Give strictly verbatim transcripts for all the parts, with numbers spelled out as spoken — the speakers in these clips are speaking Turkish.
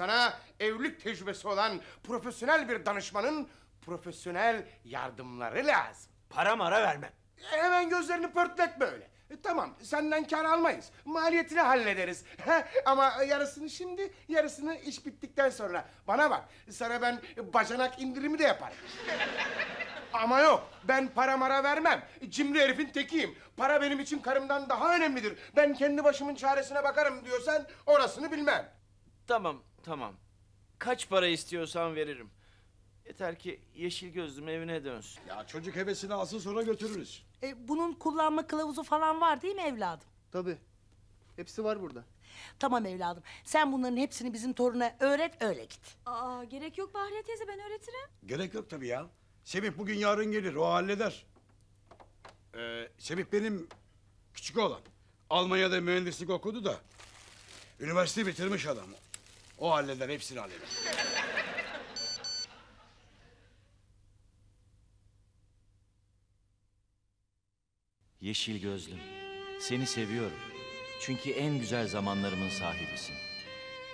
sana evlilik tecrübesi olan profesyonel bir danışmanın profesyonel yardımları lazım. Para mara vermem. Hemen gözlerini pörtletme öyle. E, tamam, senden kar almayız. Maliyetini hallederiz. Ama yarısını şimdi, yarısını iş bittikten sonra. Bana bak, sana ben bacanak indirimi de yaparım. Ama yok, ben para mara vermem. Cimri herifin tekiyim. Para benim için karımdan daha önemlidir. Ben kendi başımın çaresine bakarım diyorsan orasını bilmem. Tamam, tamam. Kaç para istiyorsan veririm. Yeter ki yeşil gözlüm evine dönsün. Ya çocuk hevesini alsın sonra götürürüz. E, bunun kullanma kılavuzu falan var değil mi evladım? Tabii. Hepsi var burada. Tamam evladım. Sen bunların hepsini bizim toruna öğret, öyle git. Aa, gerek yok Bahriye teyze, ben öğretirim. Gerek yok tabii ya. Semih bugün yarın gelir, o halleder. Ee, Semih benim küçük oğlan. Almanya'da mühendislik okudu da... ...üniversite bitirmiş adam. O halleder, hepsini halleder. Yeşil gözlüm, seni seviyorum. Çünkü en güzel zamanlarımın sahibisin.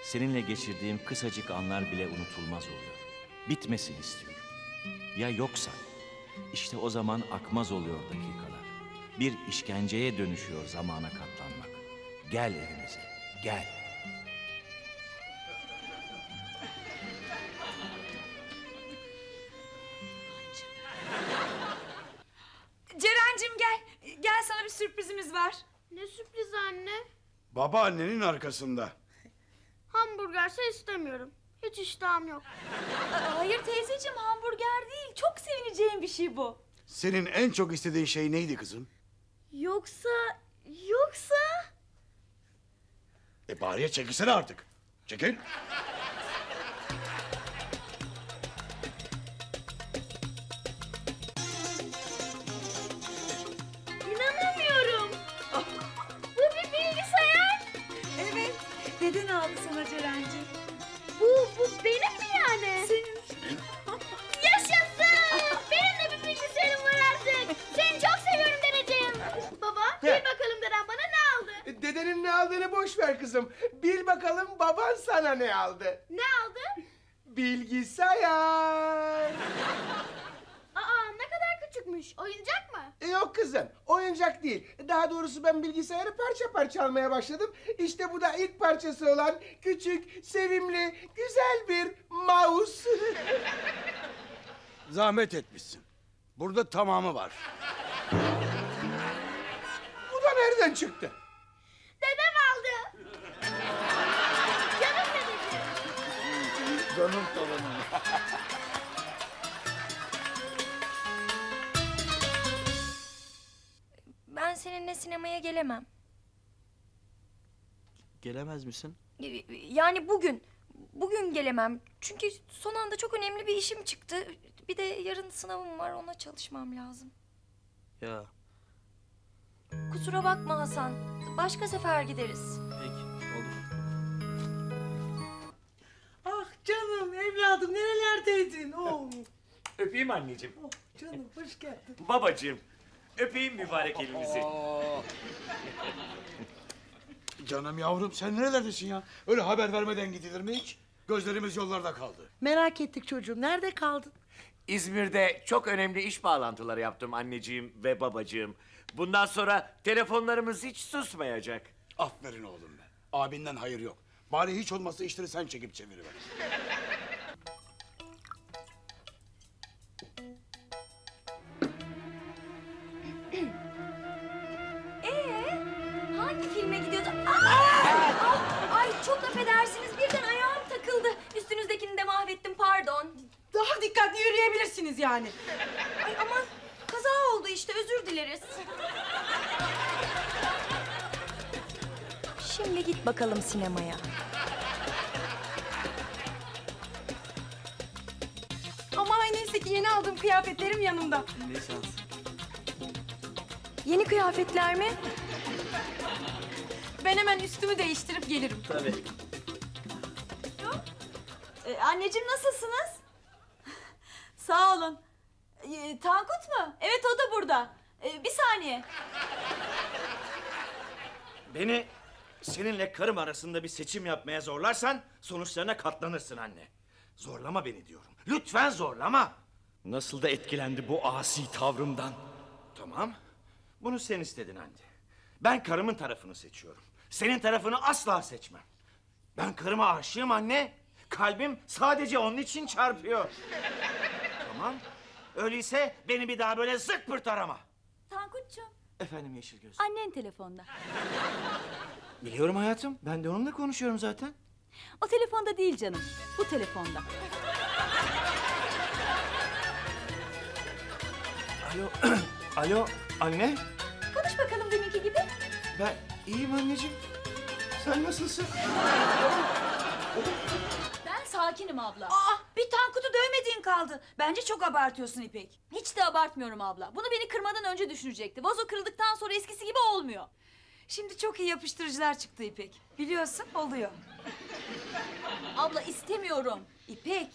Seninle geçirdiğim kısacık anlar bile unutulmaz oluyor. Bitmesin istiyorum. Ya yoksa? İşte o zaman akmaz oluyor dakikalar. Bir işkenceye dönüşüyor zamana katlanmak. Gel evimize, gel. Ceren'cim gel. Gel, sana bir sürprizimiz var. Ne sürpriz anne? Babaannenin arkasında. Hamburgerse istemiyorum. Hiç iştahım yok. Hayır teyzeciğim, hamburger değil. Çok sevineceğim bir şey bu. Senin en çok istediğin şey neydi kızım? Yoksa... Yoksa... E bari çekilsene artık. Çekil. Neden aldı sana Ceren'cim? Bu, bu benim mi yani? Senin. Yaşasın! Benim de bir bilgisayarım var artık. Seni çok seviyorum dedeciğim. Baba, bil bakalım dedem bana ne aldı? Dedenin ne aldığını boş ver kızım. Bil bakalım baban sana ne aldı? Ne aldı? Bilgisayar. Aa, ne kadar küçükmüş. Oyuncak mı? E, yok kızım, oyuncak değil. Daha doğrusu ben bilgisayarı parça parça almaya başladım. İşte bu da ilk parçası olan küçük, sevimli, güzel bir mouse. Zahmet etmişsin. Burada tamamı var. Bu da nereden çıktı? Dedem aldı. Canım dedeciğim. Canım torunum. Ben seninle sinemaya gelemem. Gelemez misin? Yani bugün, bugün gelemem. Çünkü son anda çok önemli bir işim çıktı. Bir de yarın sınavım var, ona çalışmam lazım. Ya. Kusura bakma Hasan, başka sefer gideriz. Peki, olur. Ah canım, evladım nerelerdeydin? Oh. Öpeyim anneciğim. Oh, canım hoş geldin. Babacığım. Öpeyim mübarek elimizi. Canım yavrum, sen nerelerdesin ya? Öyle haber vermeden gidilir mi hiç? Gözlerimiz yollarda kaldı. Merak ettik çocuğum, nerede kaldın? İzmir'de çok önemli iş bağlantıları yaptım anneciğim ve babacığım. Bundan sonra telefonlarımız hiç susmayacak. Aferin oğlum be. Abinden hayır yok. Bari hiç olmazsa işleri sen çekip çeviriver. Çok affedersiniz, birden ayağım takıldı. Üstünüzdekini de mahvettim, pardon. Daha dikkatli yürüyebilirsiniz yani. Ay aman, kaza oldu işte, özür dileriz. Şimdi git bakalım sinemaya. Aman ay neyse ki yeni aldığım kıyafetlerim yanımda. Ne şans. Yeni kıyafetler mi? Ben hemen üstümü değiştirip gelirim. Tabii. Ee, anneciğim nasılsınız? Sağ olun. Ee, Tankut mu? Evet, o da burada. Ee, bir saniye. Beni Seninle karım arasında bir seçim yapmaya zorlarsan sonuçlarına katlanırsın anne. Zorlama beni diyorum. Lütfen zorlama. Nasıl da etkilendi bu asi tavrımdan. Tamam. Bunu sen istedin anne. Ben karımın tarafını seçiyorum. Senin tarafını asla seçmem. Ben karıma aşığım anne. Kalbim sadece onun için çarpıyor. Tamam. Öyleyse beni bir daha böyle zık pırt arama. Tankutcuğum. Efendim Yeşilgöz. Annen telefonda. Biliyorum hayatım. Ben de onunla konuşuyorum zaten. O telefonda değil canım. Bu telefonda. Alo. Alo anne. Konuş bakalım deminki gibi. Ben iyiyim anneciğim. Sen nasılsın? Ben sakinim abla. Aa, bir Tankut'u dövmediğin kaldı. Bence çok abartıyorsun İpek. Hiç de abartmıyorum abla. Bunu beni kırmadan önce düşünecekti. Vazo kırıldıktan sonra eskisi gibi olmuyor. Şimdi çok iyi yapıştırıcılar çıktı İpek. Biliyorsun oluyor. Abla istemiyorum. İpek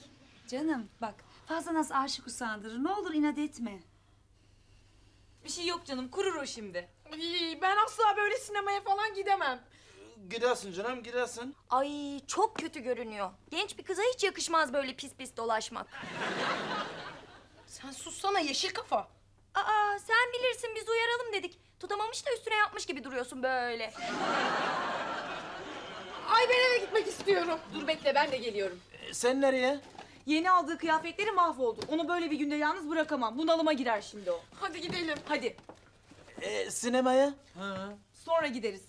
canım bak fazla nasıl aşık usandırır. Ne olur inat etme. Bir şey yok canım kurur o şimdi. Ben asla böyle sinemaya falan gidemem. Gidersin canım gidersin. Ay çok kötü görünüyor. Genç bir kıza hiç yakışmaz böyle pis pis dolaşmak. Sen sussana yeşil kafa. Aa sen bilirsin biz uyaralım dedik. Tutamamış da üstüne yapmış gibi duruyorsun böyle. Ay ben eve gitmek istiyorum. Dur bekle ben de geliyorum. Ee, sen nereye? Yeni aldığı kıyafetleri mahvoldu. Onu böyle bir günde yalnız bırakamam. Bunalıma girer şimdi o. Hadi gidelim. Hadi. Ee, sinemaya? Ha. Sonra gideriz.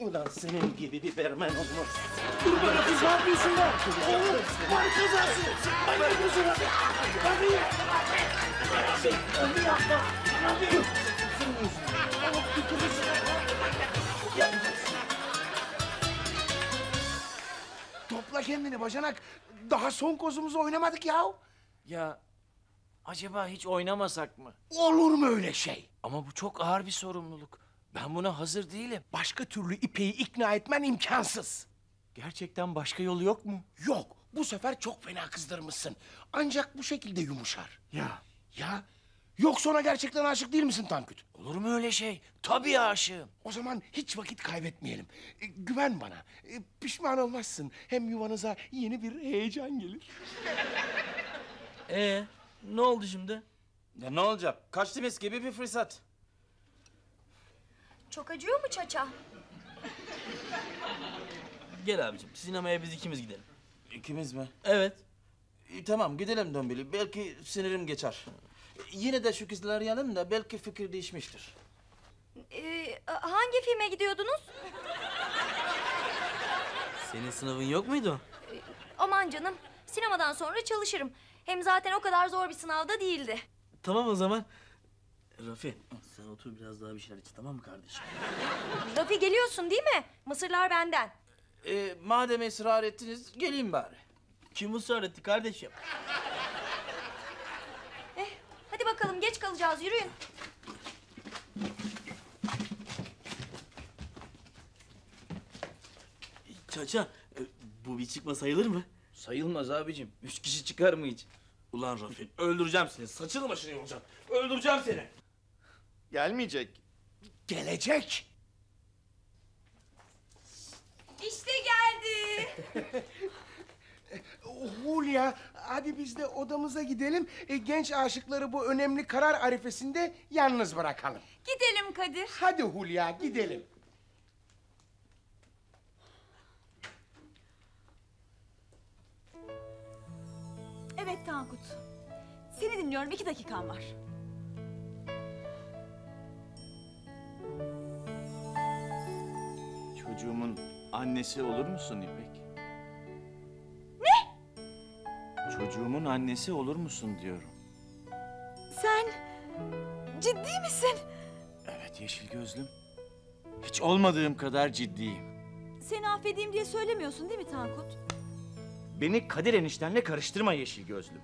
Ulan senin gibi bir bermen olmaz. Dur bana kız ne yapıyorsun lan? Oğlum var kazası. Ay ben bu sıra. Hadi. Hadi yapma. Hadi. Topla kendini bacanak. Daha son kozumuzu oynamadık ya. Ya acaba hiç oynamasak mı? Olur mu öyle şey? Ama bu çok ağır bir sorumluluk. Ben buna hazır değilim. Başka türlü İpek'i ikna etmen imkansız. Gerçekten başka yolu yok mu? Yok. Bu sefer çok fena kızdırmışsın. Ancak bu şekilde yumuşar. Ya. Ya. Yoksa ona gerçekten aşık değil misin Tankut? Olur mu öyle şey? Tabii aşığım. O zaman hiç vakit kaybetmeyelim. E, güven bana. E, pişman olmazsın. Hem yuvanıza yeni bir heyecan gelir. Ee, ne oldu şimdi? Ya ne olacak? Kaçtığımız gibi bir fırsat. Çok acıyor mu çaça? Gel abicim, sinemaya biz ikimiz gidelim. İkimiz mi? Evet. E, tamam, gidelim Dombili. Belki sinirim geçer. E, yine de şu kızları arayalım da belki fikir değişmiştir. E, hangi filme gidiyordunuz? Senin sınavın yok muydu? E, aman canım, sinemadan sonra çalışırım. Hem zaten o kadar zor bir sınavda değildi. Tamam o zaman. Rafi, sen otur biraz daha bir şeyler iç, tamam mı kardeşim? Rafi geliyorsun değil mi? Mısırlar benden. Ee, madem ısrar ettiniz, geleyim bari. Kim ısrar etti kardeşim? Eh, hadi bakalım, geç kalacağız, yürüyün. Çaça, bu bir çıkma sayılır mı? Sayılmaz abicim, üç kişi çıkar mı hiç? Ulan Rafi, öldüreceğim seni, saçını başını yolacağım. Öldüreceğim seni. Gelmeyecek. Gelecek. İşte geldi. Hulya, hadi biz de odamıza gidelim. E, genç aşıkları bu önemli karar arifesinde yalnız bırakalım. Gidelim Kadir. Hadi Hulya, gidelim. Evet Tankut, seni dinliyorum. İki dakikan var. Çocuğumun annesi olur musun İpek? Ne? Çocuğumun annesi olur musun diyorum. Sen ciddi misin? Evet yeşil gözlüm. Hiç olmadığım kadar ciddiyim. Seni affedeyim diye söylemiyorsun değil mi Tankut? Beni Kadir eniştenle karıştırma yeşil gözlüm.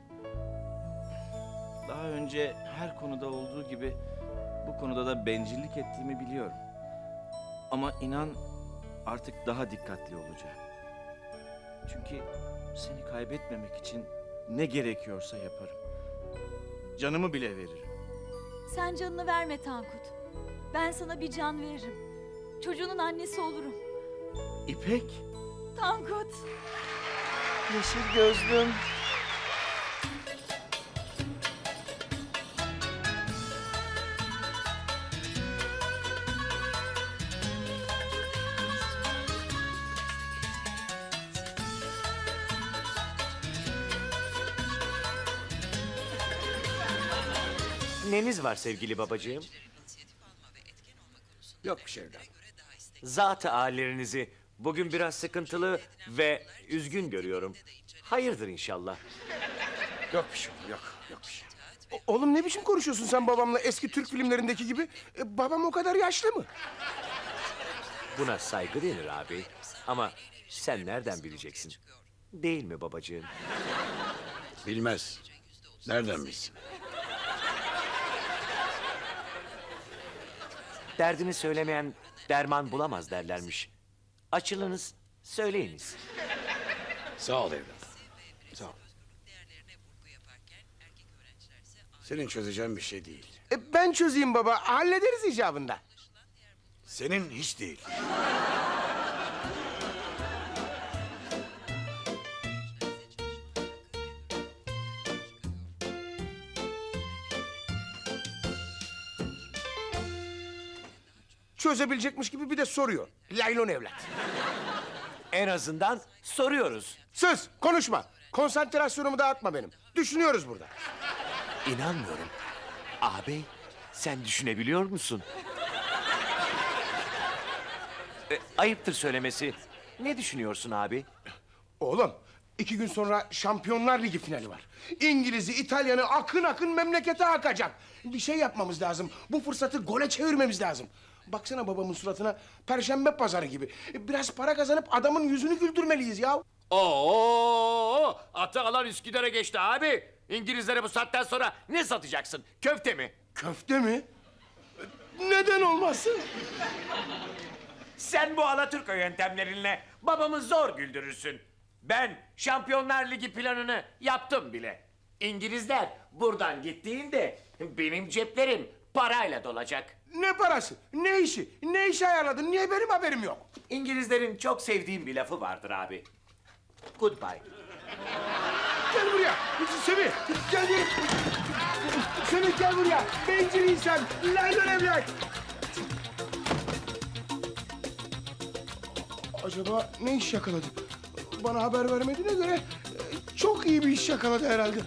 Daha önce her konuda olduğu gibi bu konuda da bencillik ettiğimi biliyorum. Ama inan artık daha dikkatli olacağım. Çünkü seni kaybetmemek için ne gerekiyorsa yaparım. Canımı bile veririm. Sen canını verme Tankut. Ben sana bir can veririm. Çocuğunun annesi olurum. İpek. Tankut. Yeşil gözlüm. Neniz var sevgili babacığım? Yok bir şey evladım. Zat-ı âllerinizi bugün biraz sıkıntılı ve üzgün görüyorum. Hayırdır inşallah. Yok bir şey, yok, yok bir şey. O, oğlum ne biçim konuşuyorsun sen babamla eski Türk filmlerindeki gibi? E, babam o kadar yaşlı mı? Buna saygı denir abi. Ama sen nereden bileceksin? Değil mi babacığım? Bilmez. Nereden bilsin? Derdini söylemeyen derman bulamaz derlermiş. Açılınız, söyleyiniz. Sağ ol evladım. Sağ ol. Senin çözeceğin bir şey değil. E ben çözeyim baba, hallederiz icabında. Senin hiç değil. Çözebilecekmiş gibi bir de soruyor. Laylon evlat. En azından soruyoruz. Sus, konuşma. Konsantrasyonumu dağıtma benim. Düşünüyoruz burada. İnanmıyorum. Ağabey, sen düşünebiliyor musun? e, ayıptır söylemesi. Ne düşünüyorsun abi? Oğlum, iki gün sonra Şampiyonlar Ligi finali var. İngiliz'i, İtalyan'ı akın akın memlekete akacak. Bir şey yapmamız lazım. Bu fırsatı gole çevirmemiz lazım. Baksana babamın suratına, perşembe pazarı gibi. Biraz para kazanıp adamın yüzünü güldürmeliyiz ya. Oo, atı alan Üsküdar'a geçti abi. İngilizlere bu saatten sonra ne satacaksın? Köfte mi? Köfte mi? Neden olmasın? Sen bu Atatürk yöntemlerinle babamı zor güldürürsün. Ben Şampiyonlar Ligi planını yaptım bile. İngilizler buradan gittiğinde benim ceplerim parayla dolacak. Ne parası? Ne işi? Ne işi ayarladın? Niye benim haberim yok? İngilizlerin çok sevdiğim bir lafı vardır abi. Goodbye. Gel buraya. Semih. Gel buraya. Semih gel buraya. Bencil insan. Laylon evlat. Acaba ne iş yakaladı? Bana haber vermediğine göre çok iyi bir iş yakaladı herhalde.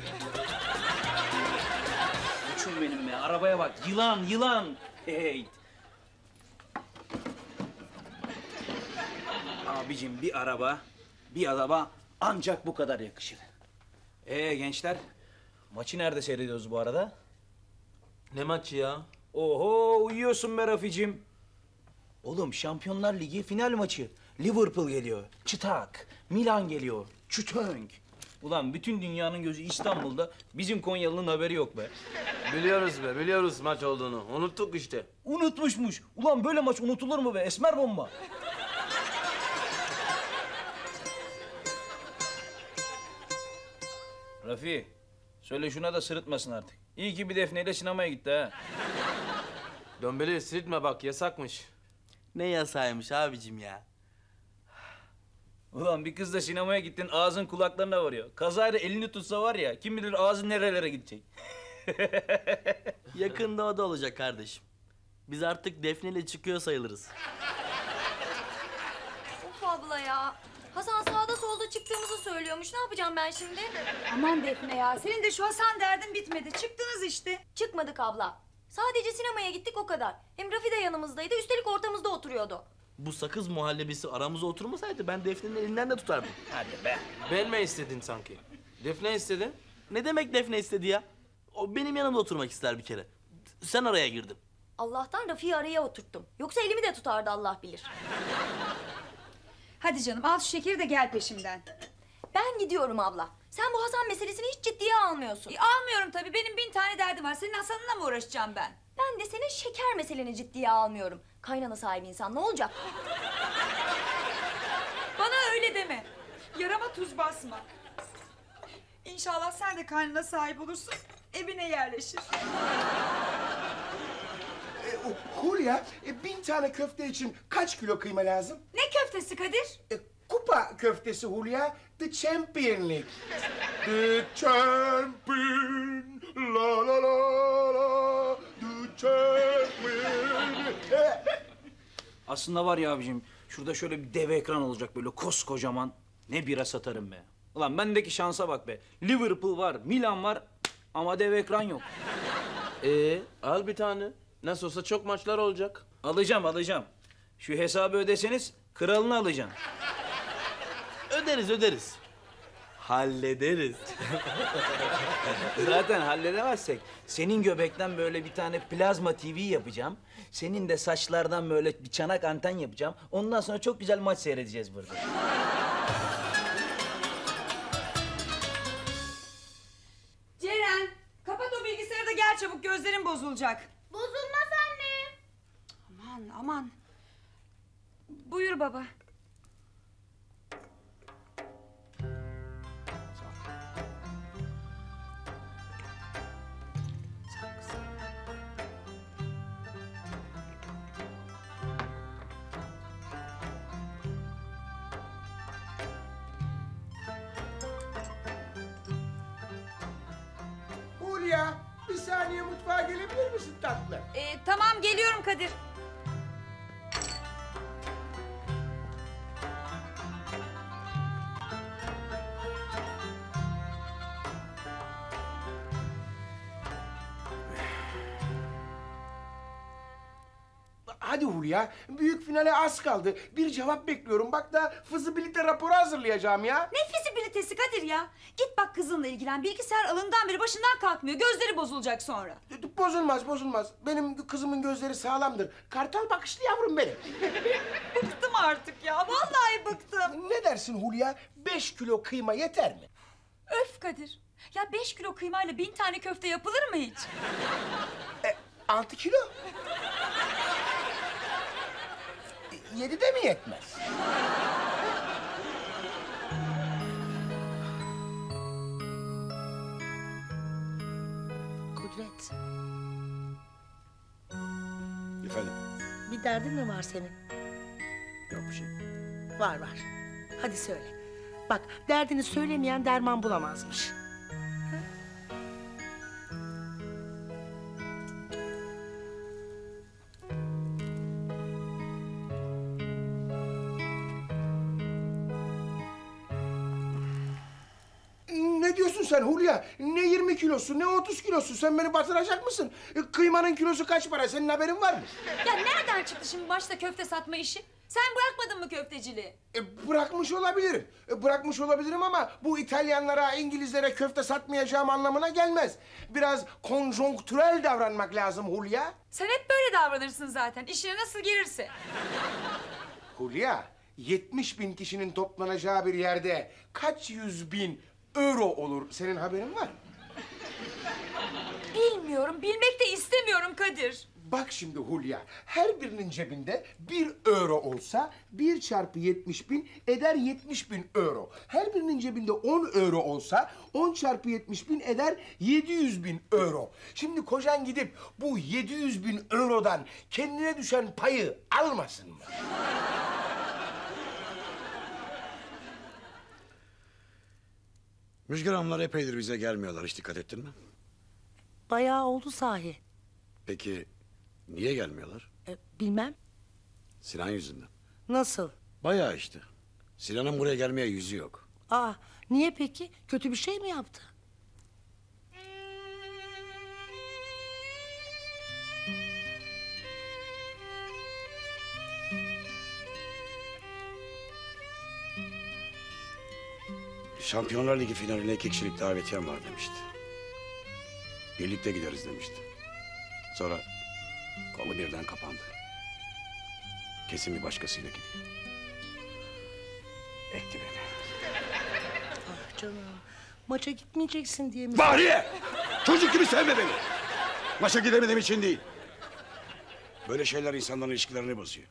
Uçun benim be. Arabaya bak. Yılan, yılan. Hey. Abicim bir araba, bir araba ancak bu kadar yakışır. Ee gençler, maçı nerede seyrediyoruz bu arada? Ne maçı ya? Oho, uyuyorsun be Raficim. Oğlum Şampiyonlar Ligi final maçı. Liverpool geliyor, çıtak. Milan geliyor, çütönk. Ulan bütün dünyanın gözü İstanbul'da, bizim Konyalı'nın haberi yok be. Biliyoruz be, biliyoruz maç olduğunu. Unuttuk işte. Unutmuşmuş. Ulan böyle maç unutulur mu be? Esmer bomba. Rafi, söyle şuna da sırıtmasın artık. İyi ki bir Defne'yle sinemaya gitti ha. Dömbeli sırıtma bak, yasakmış. Ne yasaymış abicim ya? Ulan bir kızla sinemaya gittin, ağzın kulaklarına varıyor. Kazayla elini tutsa var ya, kim bilir ağzın nerelere gidecek. Yakında o da olacak kardeşim. Biz artık Defne'yle çıkıyor sayılırız. Of abla ya. Hasan sağda solda çıktığımızı söylüyormuş. Ne yapacağım ben şimdi? Aman Defne ya. Senin de şu Hasan derdin bitmedi. Çıktınız işte. Çıkmadık abla. Sadece sinemaya gittik o kadar. Hem Rafi de yanımızdaydı. Üstelik ortamızda oturuyordu. Bu sakız muhallebisi aramıza oturmasaydı ben Defne'nin elinden de tutardım. Hadi be. Ben mi istedin sanki? Defne istedi. Ne demek Defne istedi ya? O benim yanımda oturmak ister bir kere. Sen araya girdin. Allah'tan Rafi'yi araya oturttum. Yoksa elimi de tutardı Allah bilir. Hadi canım al şu şekeri de gel peşimden. Ben gidiyorum abla. Sen bu Hasan meselesini hiç ciddiye almıyorsun. E, almıyorum tabii. Benim bin tane derdim var. Senin Hasan'ınla mı uğraşacağım ben? Ben de senin şeker meseleni ciddiye almıyorum. Kaynana sahibi insan ne olacak? Bana öyle deme. Yarama tuz basma. İnşallah sen de kaynana sahibi olursun. Evine yerleşir. E, Hulya, e, bin tane köfte için kaç kilo kıyma lazım? Ne köftesi Kadir? E, kupa köftesi Hulya, the Champion League. The Champion, la la la la, the Champion. Aslında var ya abicim, şurada şöyle bir dev ekran olacak böyle koskocaman. Ne bira satarım be. Ulan bendeki şansa bak be. Liverpool var, Milan var ama dev ekran yok. Ee, al bir tane. Nasıl olsa çok maçlar olacak. Alacağım, alacağım. Şu hesabı ödeseniz kralını alacaksın. Öderiz, öderiz. Hallederiz. Zaten halledemezsek senin göbekten böyle bir tane plazma T V yapacağım. Senin de saçlardan böyle bir çanak anten yapacağım. Ondan sonra çok güzel maç seyredeceğiz burada. Ceren, kapat o bilgisayarı da gel çabuk, gözlerim bozulacak. Bozulmaz anne. Aman aman. Buyur baba. Bir saniye mutfağa gelebilir misin tatlı? Ee, tamam geliyorum Kadir. Hadi Hulya, büyük finale az kaldı. Bir cevap bekliyorum. Bak da fizibilite raporu hazırlayacağım ya. Ne fizibilitesi Kadir ya? Git bak kızınla ilgilen. Bilgisayar alından beri başından kalkmıyor. Gözleri bozulacak sonra. Bozulmaz, bozulmaz. Benim kızımın gözleri sağlamdır. Kartal bakışlı yavrum benim. Bıktım artık ya. Vallahi bıktım. Ne dersin Hulya? Beş kilo kıyma yeter mi? Öf Kadir. Ya beş kilo kıymayla bin tane köfte yapılır mı hiç? E, altı kilo. Yedi de mi yetmez? Kudret. Efendim? Bir derdin mi var senin? Yok bir şey. Var var. Hadi söyle. Bak derdini söylemeyen derman bulamazmış. Sen Hulya, ne yirmi kilosu, ne otuz kilosu, sen beni batıracak mısın? E, kıymanın kilosu kaç para, senin haberin var mı? Ya nereden çıktı şimdi başta köfte satma işi? Sen bırakmadın mı köfteciliği? E, bırakmış olabilirim, e, bırakmış olabilirim ama bu İtalyanlara, İngilizlere köfte satmayacağım anlamına gelmez. Biraz konjonktürel davranmak lazım Hulya. Sen hep böyle davranırsın zaten, işine nasıl gelirse. Hulya, yetmiş bin kişinin toplanacağı bir yerde kaç yüz bin euro olur. Senin haberin var mı? Bilmiyorum, bilmek de istemiyorum Kadir. Bak şimdi Hulya, her birinin cebinde bir euro olsa bir çarpı yetmiş bin eder yetmiş bin euro. Her birinin cebinde on euro olsa on çarpı yetmiş bin eder yedi yüz bin euro. Şimdi kocan gidip bu yedi yüz bin eurodan kendine düşen payı almasın mı? Müjgan Hanımlar epeydir bize gelmiyorlar, hiç dikkat ettin mi? Bayağı oldu sahi. Peki niye gelmiyorlar? E, bilmem. Sinan yüzünden. Nasıl? Bayağı işte. Sinan'ın buraya gelmeye yüzü yok. Aa, niye peki? Kötü bir şey mi yaptı? Şampiyonlar Ligi finaline iki kişilik davetiyem var demişti. Birlikte gideriz demişti. Sonra kolu birden kapandı. Kesin bir başkasıyla gidiyor. Ekti beni. Ah canım, maça gitmeyeceksin diye mi? Bahriye! Çocuk gibi sevme beni! Maça gidemediğim için değil. Böyle şeyler insanların ilişkilerini bozuyor.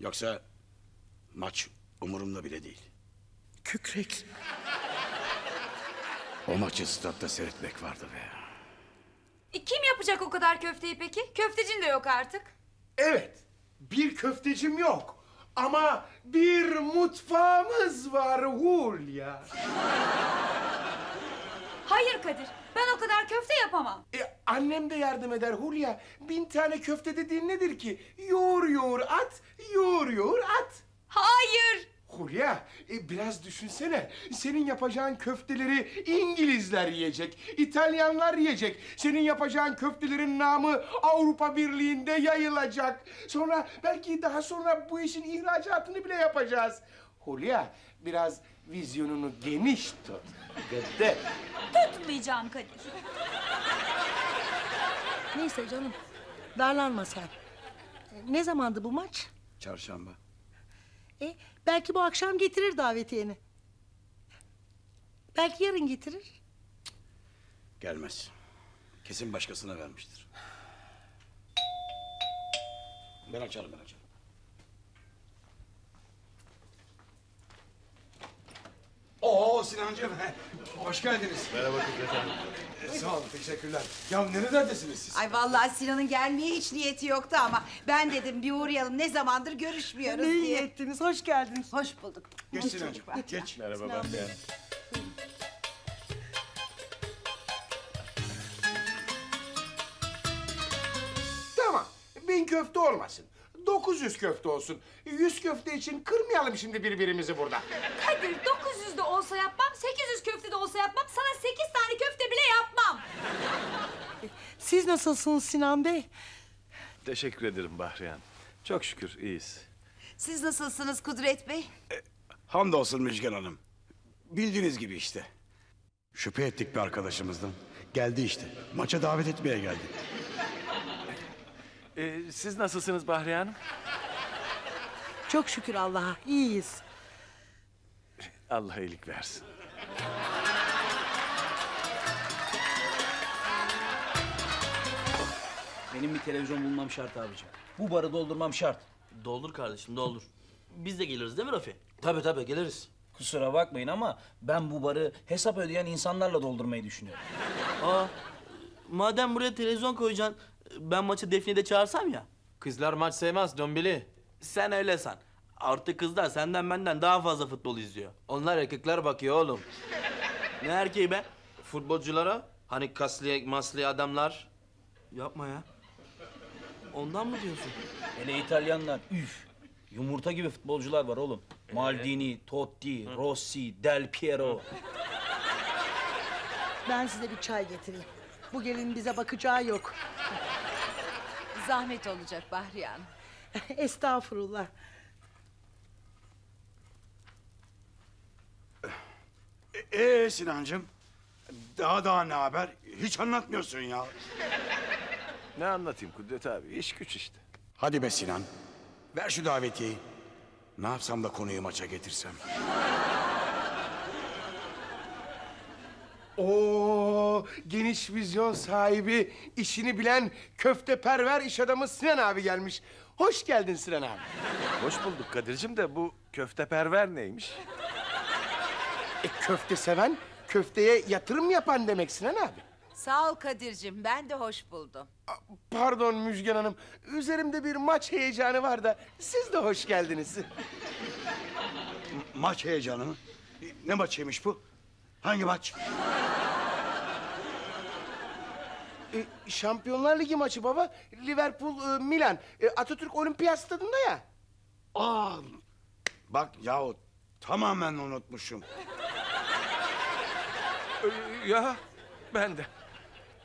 Yoksa maç umurumda bile değil. Kükrek. O maçı statta seyretmek vardı be. E, kim yapacak o kadar köfteyi peki? Köftecin de yok artık. Evet, bir köftecim yok. Ama bir mutfağımız var Hulya. Hayır Kadir, ben o kadar köfte yapamam. E, annem de yardım eder Hulya. Bin tane köfte dediğin nedir ki? Yoğur yoğur at, yoğur yoğur at. Hayır. Hulya, e, biraz düşünsene. Senin yapacağın köfteleri İngilizler yiyecek, İtalyanlar yiyecek. Senin yapacağın köftelerin namı Avrupa Birliği'nde yayılacak. Sonra belki daha sonra bu işin ihracatını bile yapacağız. Hulya, biraz vizyonunu geniş tut. Gıdı. Tutmayacağım Kadir. Neyse canım, darlanma sen. Ne zamandı bu maç? Çarşamba. E, belki bu akşam getirir davetiyeni. Belki yarın getirir. Gelmez. Kesin başkasına vermiştir. Ben açarım, ben açarım. Oo Sinancığım, hoş geldiniz. Merhaba efendim. E, sağ olun, teşekkürler. Ya neredesiniz siz? Ay vallahi Sinan'ın gelmeye hiç niyeti yoktu ama ben dedim bir uğrayalım, ne zamandır görüşmüyoruz diye. Ne iyi ettiniz, hoş geldiniz. Hoş bulduk. Geç Sinancığım, geç. Merhaba Sinan ben de. Tamam, bin köfte olmasın. dokuz yüz köfte olsun. yüz köfte için kırmayalım şimdi birbirimizi burada. Kadir, dokuz yüz de olsa yapmam, sekiz yüz köfte de olsa yapmam. Sana sekiz tane köfte bile yapmam. Siz nasılsınız Sinan Bey? Teşekkür ederim Bahriye Hanım. Çok şükür iyiyiz. Siz nasılsınız Kudret Bey? E, hamdolsun Müjgan Hanım. Bildiğiniz gibi işte. Şüphe ettik bir arkadaşımızdan. Geldi işte. Maça davet etmeye geldi. Ee, siz nasılsınız Bahriye Hanım? Çok şükür Allah'a, iyiyiz. Allah iyilik versin. Benim bir televizyon bulmam şart abiciğim. Bu barı doldurmam şart. Doldur kardeşim, doldur. Biz de geliriz değil mi Rafi? Tabii tabii, geliriz. Kusura bakmayın ama ben bu barı hesap ödeyen insanlarla doldurmayı düşünüyorum. Aa, madem buraya televizyon koyacaksın... Ben maçı Defne'yi de çağırsam ya. Kızlar maç sevmez Dombili. Sen öyle san. Artık kızlar senden benden daha fazla futbol izliyor. Onlar erkekler bakıyor oğlum. Ne erkeği be? Futbolculara hani kaslı maslı adamlar. Yapma ya. Ondan mı diyorsun? Hele İtalyanlar üf. Yumurta gibi futbolcular var oğlum. Maldini, Totti, hı. Rossi, Del Piero. Ben size bir çay getireyim. Bu gelin bize bakacağı yok. Zahmet olacak Bahriye Hanım. Estağfurullah. Ee Sinancığım, daha daha ne haber? Hiç anlatmıyorsun ya. Ne anlatayım Kudret abi? İş güç işte. Hadi be Sinan, ver şu davetiyeyi. Ne yapsam da konuyu maça getirsem. Oo, geniş vizyon sahibi, işini bilen köfteperver iş adamı Sinan abi gelmiş. Hoş geldin Sinan abi. Hoş bulduk Kadir'cim de bu köfteperver neymiş? E, köfte seven, köfteye yatırım yapan demek Sinan abi. Sağ ol Kadir'cim, ben de hoş buldum. Pardon Müjgan Hanım, üzerimde bir maç heyecanı var da siz de hoş geldiniz. Maç heyecanı mı? Ne maçıymış bu? Hangi maç? Ee, Şampiyonlar Ligi maçı baba. Liverpool, e, Milan. E, Atatürk Olimpiyat Stadı'nda ya. Aa, bak yahu tamamen unutmuşum. Ee, ya ben de.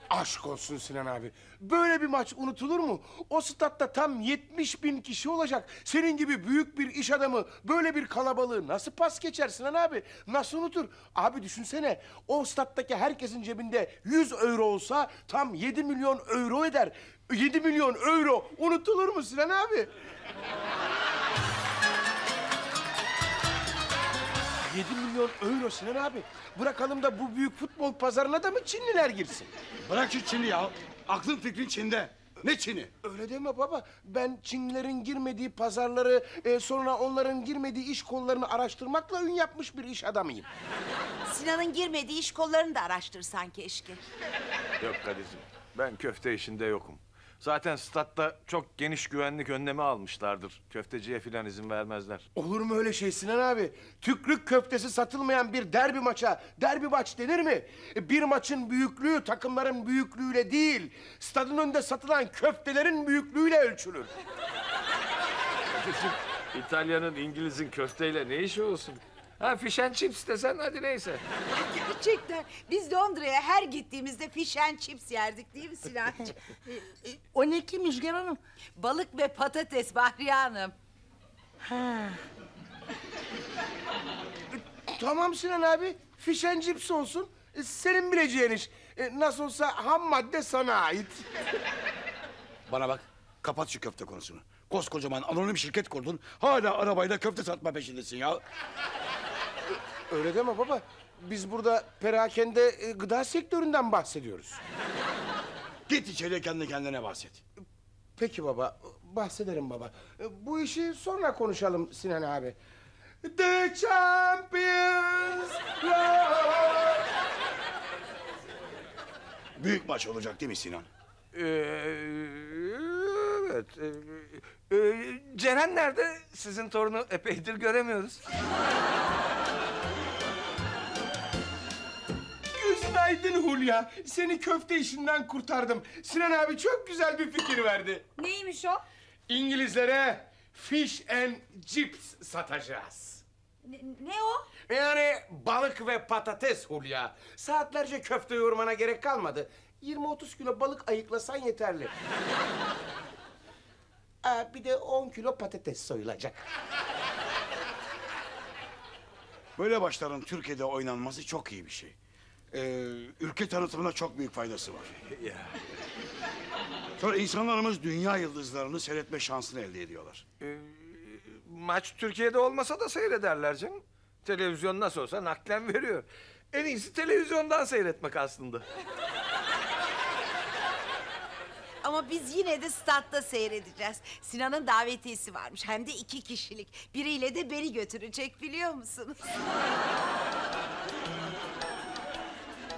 Aşk olsun Sinan abi. Böyle bir maç unutulur mu? O statta tam yetmiş bin kişi olacak. Senin gibi büyük bir iş adamı böyle bir kalabalığı nasıl pas geçer Sinan abi? Nasıl unutur? Abi düşünsene, o stattaki herkesin cebinde yüz euro olsa tam yedi milyon euro eder. yedi milyon euro unutulur mu Sinan abi? yedi milyon euro Sinan abi. Bırakalım da bu büyük futbol pazarına da mı Çinliler girsin? Bırak şu Çin'i ya. Aklın fikrin Çin'de. Ne Çin'i? Öyle deme baba. Ben Çinlilerin girmediği pazarları... E, ...sonra onların girmediği iş kollarını araştırmakla ün yapmış bir iş adamıyım. Sinan'ın girmediği iş kollarını da araştırsan keşke. Yok Kadir'cim, ben köfte işinde yokum. Zaten statta çok geniş güvenlik önlemi almışlardır. Köfteciye filan izin vermezler. Olur mu öyle şey Sinan abi? Tükrük köftesi satılmayan bir derbi maça derbi maç denir mi? Bir maçın büyüklüğü takımların büyüklüğüyle değil, stadın önünde satılan köftelerin büyüklüğüyle ölçülür. İtalyanın, İngiliz'in köfteyle ne işi olsun? Ha, fish and chips desen hadi neyse. Gerçekten biz Londra'ya her gittiğimizde fish and chips yerdik değil mi Sinancığım? O ne ki Müjgan Hanım? Balık ve patates Bahriye Hanım. Ha. Tamam Sinan abi, fish and chips olsun. Senin bileceğin iş. Nasıl olsa ham madde sana ait. Bana bak, kapat şu köfte konusunu. Koskocaman anonim şirket kurdun, hala arabayla köfte satma peşindesin ya. Öyle deme baba. Biz burada perakende gıda sektöründen bahsediyoruz. Git içeriye kendi kendine bahset. Peki baba, bahsederim baba. Bu işi sonra konuşalım Sinan abi. The Champions League. Büyük maç olacak değil mi Sinan? Ee, evet. Ee, Ceren nerede? Sizin torunu epeydir göremiyoruz. Günaydın Hulya. Seni köfte işinden kurtardım. Sinan abi çok güzel bir fikir verdi. Neymiş o? İngilizlere fish and chips satacağız. Ne, ne o? Yani balık ve patates Hulya. Saatlerce köfte yoğurmana gerek kalmadı. yirmi otuz kilo balık ayıklasan yeterli. Aa, bir de on kilo patates soyulacak. Böyle maçların Türkiye'de oynanması çok iyi bir şey. Ee, ülke tanıtımına çok büyük faydası var. Ya. Sonra insanlarımız dünya yıldızlarını seyretme şansını elde ediyorlar. Ee, maç Türkiye'de olmasa da seyrederler canım. Televizyon nasıl olsa naklen veriyor. En iyisi televizyondan seyretmek aslında. Ama biz yine de statta seyredeceğiz. Sinan'ın davetiyesi varmış. Hem de iki kişilik. Biriyle de beni götürecek biliyor musunuz?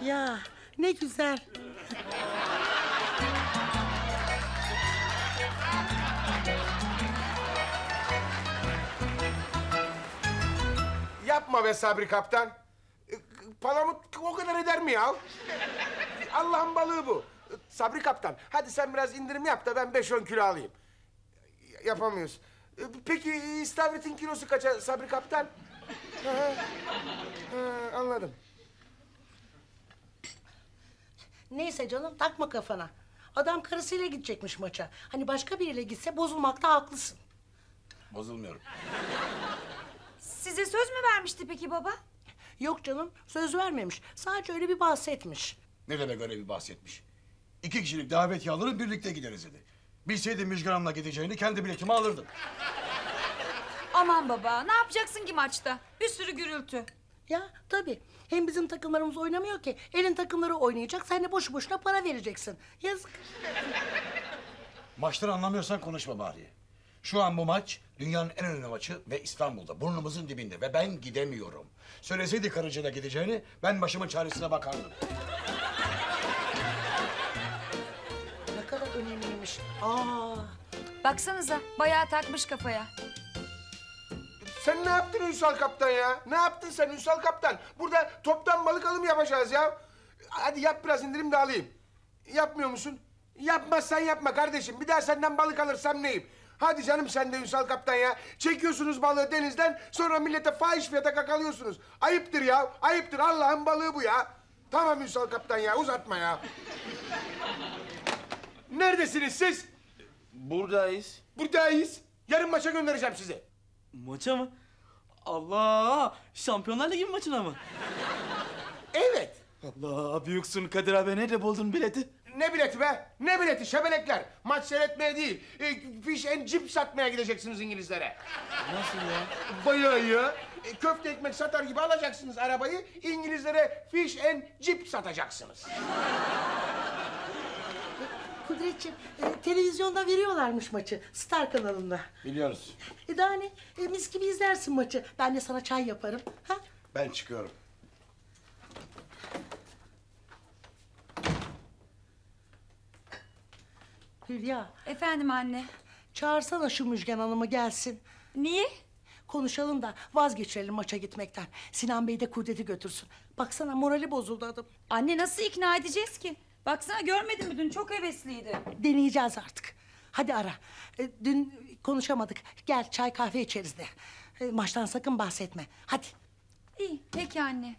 Ya ne güzel. Yapma be Sabri Kaptan. Palamut o kadar eder mi ya? Allah'ın balığı bu. Sabri Kaptan, hadi sen biraz indirim yap da ben beş on kilo alayım. Yapamıyoruz. Peki istavritin kilosu kaça Sabri Kaptan? Ha, ha, anladım. Neyse canım, takma kafana. Adam karısıyla gidecekmiş maça. Hani başka biriyle gitse bozulmakta haklısın. Bozulmuyorum. Size söz mü vermişti peki baba? Yok canım, söz vermemiş. Sadece öyle bir bahsetmiş. Ne demek öyle bir bahsetmiş? İki kişilik davetiye alırım, birlikte gideriz dedi. Bilseydim Müjgan Hanım'la gideceğini kendi biletimi alırdım. Aman baba, ne yapacaksın ki maçta? Bir sürü gürültü. Ya tabii. Hem bizim takımlarımız oynamıyor ki. Elin takımları oynayacak, sen de boşu boşuna para vereceksin. Yazık. Maçları anlamıyorsan konuşma Bahriye. Şu an bu maç dünyanın en önemli maçı ve İstanbul'da. Burnumuzun dibinde ve ben gidemiyorum. Söyleseydi karıcığına gideceğini, ben başımın çaresine bakardım. Ne kadar önemliymiş. Aa. Baksanıza, bayağı takmış kafaya. Sen ne yaptın Ünsal Kaptan ya? Ne yaptın sen Ünsal Kaptan? Burada toptan balık alımı yapacağız ya. Hadi yap biraz indirim de alayım. Yapmıyor musun? Yapmazsan yapma kardeşim. Bir daha senden balık alırsam neyim? Hadi canım sen de Ünsal Kaptan ya. Çekiyorsunuz balığı denizden, sonra millete fahiş fiyata kakalıyorsunuz. Ayıptır ya, ayıptır. Allah'ın balığı bu ya. Tamam Ünsal Kaptan ya, uzatma ya. Neredesiniz siz? Buradayız. Buradayız. Yarın maça göndereceğim sizi. Maça mı? Allah! Şampiyonlar Ligi maçına mı? Evet. Allah! Büyüksün Kadir abi, nerede buldun bileti? Ne bileti be? Ne bileti şebelekler? Maç seyretmeye değil, e, fish and chips satmaya gideceksiniz İngilizlere. Nasıl ya? Bayağı ya. E, köfte ekmek satar gibi alacaksınız arabayı, İngilizlere fish and chips satacaksınız. Kudretciğim, e, televizyonda veriyorlarmış maçı, Star kanalında. Biliyoruz. E daha ne, e, mis gibi izlersin maçı. Ben de sana çay yaparım, ha? Ben çıkıyorum. Hülya. Efendim anne. Çağırsana şu Müjgan Hanım'ı gelsin. Niye? Konuşalım da vazgeçirelim maça gitmekten. Sinan Bey de Kudret'i götürsün. Baksana morali bozuldu adam. Anne nasıl ikna edeceğiz ki? Baksana görmedin mi dün çok hevesliydi. Deneyeceğiz artık. Hadi ara. E, dün konuşamadık. Gel çay kahve içeriz de. E, maçtan sakın bahsetme. Hadi. İyi peki anne.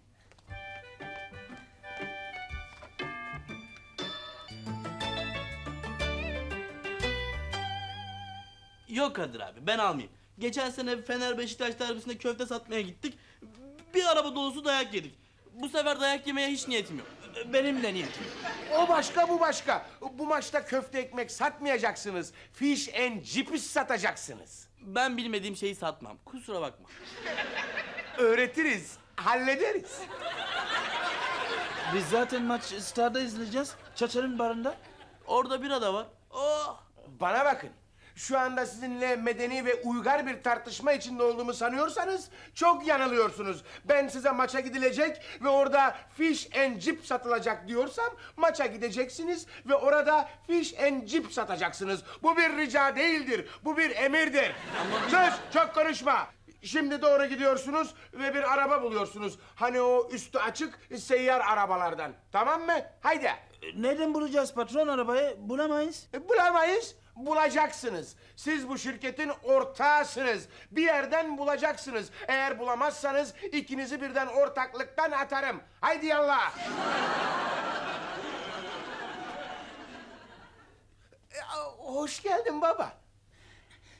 Yok Kadir abi ben almayayım. Geçen sene Fener Beşiktaş derbisinde köfte satmaya gittik. Bir araba dolusu dayak yedik. Bu sefer dayak yemeye hiç niyetim yok. Benim de niyetim yok. O başka bu başka. Bu maçta köfte ekmek satmayacaksınız. Fish and chips satacaksınız. Ben bilmediğim şeyi satmam. Kusura bakma. Öğretiriz, hallederiz. Biz zaten maç Star'da izleyeceğiz. Çaçar'ın barında. Orada bira da var. Oh! Bana bakın. Şu anda sizinle medeni ve uygar bir tartışma içinde olduğumu sanıyorsanız çok yanılıyorsunuz. Ben size maça gidilecek ve orada fish and chip satılacak diyorsam maça gideceksiniz ve orada fish and chip satacaksınız. Bu bir rica değildir, bu bir emirdir. Sus, çok konuşma. Şimdi doğru gidiyorsunuz ve bir araba buluyorsunuz. Hani o üstü açık seyyar arabalardan, tamam mı? Haydi. Nereden bulacağız patron arabayı? Bulamayız. Bulamayız. Bulacaksınız. Siz bu şirketin ortağısınız. Bir yerden bulacaksınız. Eğer bulamazsanız ikinizi birden ortaklıktan atarım. Haydi yallah. ee, hoş geldin baba.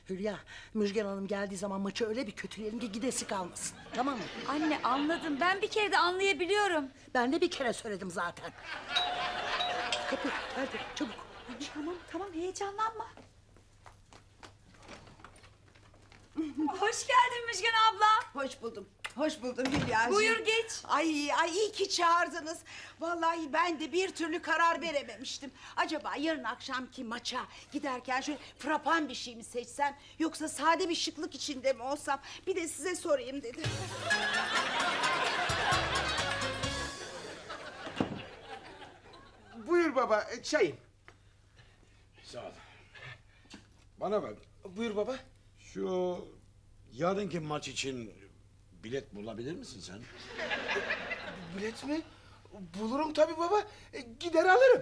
Hülya, Müjgan Hanım geldiği zaman maçı öyle bir kötüleyelim ki gidesi kalmasın. Tamam mı? Anne anladım. Ben bir kere de anlayabiliyorum. Ben de bir kere söyledim zaten. Kapı, hadi çabuk. Tamam, tamam. Heyecanlanma. Hoş geldin Müjgan abla. Hoş buldum. Hoş buldum Hülya'cığım. Buyur geç. Ay, ay iyi ki çağırdınız. Vallahi ben de bir türlü karar verememiştim. Acaba yarın akşamki maça giderken şöyle frapan bir şey mi seçsem... ...yoksa sade bir şıklık içinde mi olsam... ...bir de size sorayım dedim. Buyur baba, çayım. Sağ ol. Bana bak. Buyur baba. Şu yarınki maç için bilet bulabilir misin sen? Bilet mi? Bulurum tabii baba. E, gider alırım.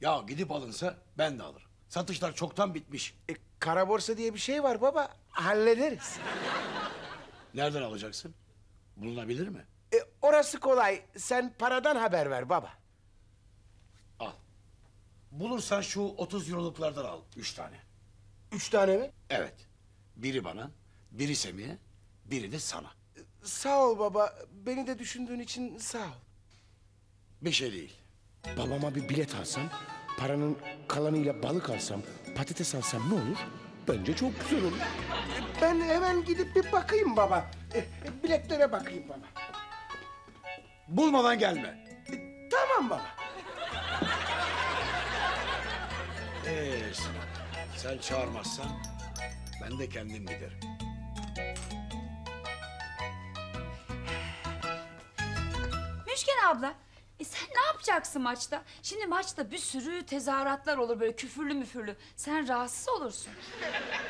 Ya gidip alınsa ben de alırım. Satışlar çoktan bitmiş. E, kara borsa diye bir şey var baba. Hallederiz. Nereden alacaksın? Bulunabilir mi? E, orası kolay. Sen paradan haber ver baba. Bulursan şu otuz euroluklardan al, üç tane. Üç tane mi? Evet. Biri bana, biri Semih'e, biri de sana. Ee, sağ ol baba, beni de düşündüğün için sağ ol. Bir şey değil. Babama bir bilet alsam, paranın kalanıyla balık alsam, patates alsam ne olur? Bence çok güzel olur. Ben hemen gidip bir bakayım baba. Biletlere bakayım baba. Bulmadan gelme. Ee, tamam baba. Ee, Sinan, sen çağırmazsan ben de kendim giderim. Müjgan abla, e sen ne yapacaksın maçta? Şimdi maçta bir sürü tezahüratlar olur böyle küfürlü müfürlü. Sen rahatsız olursun.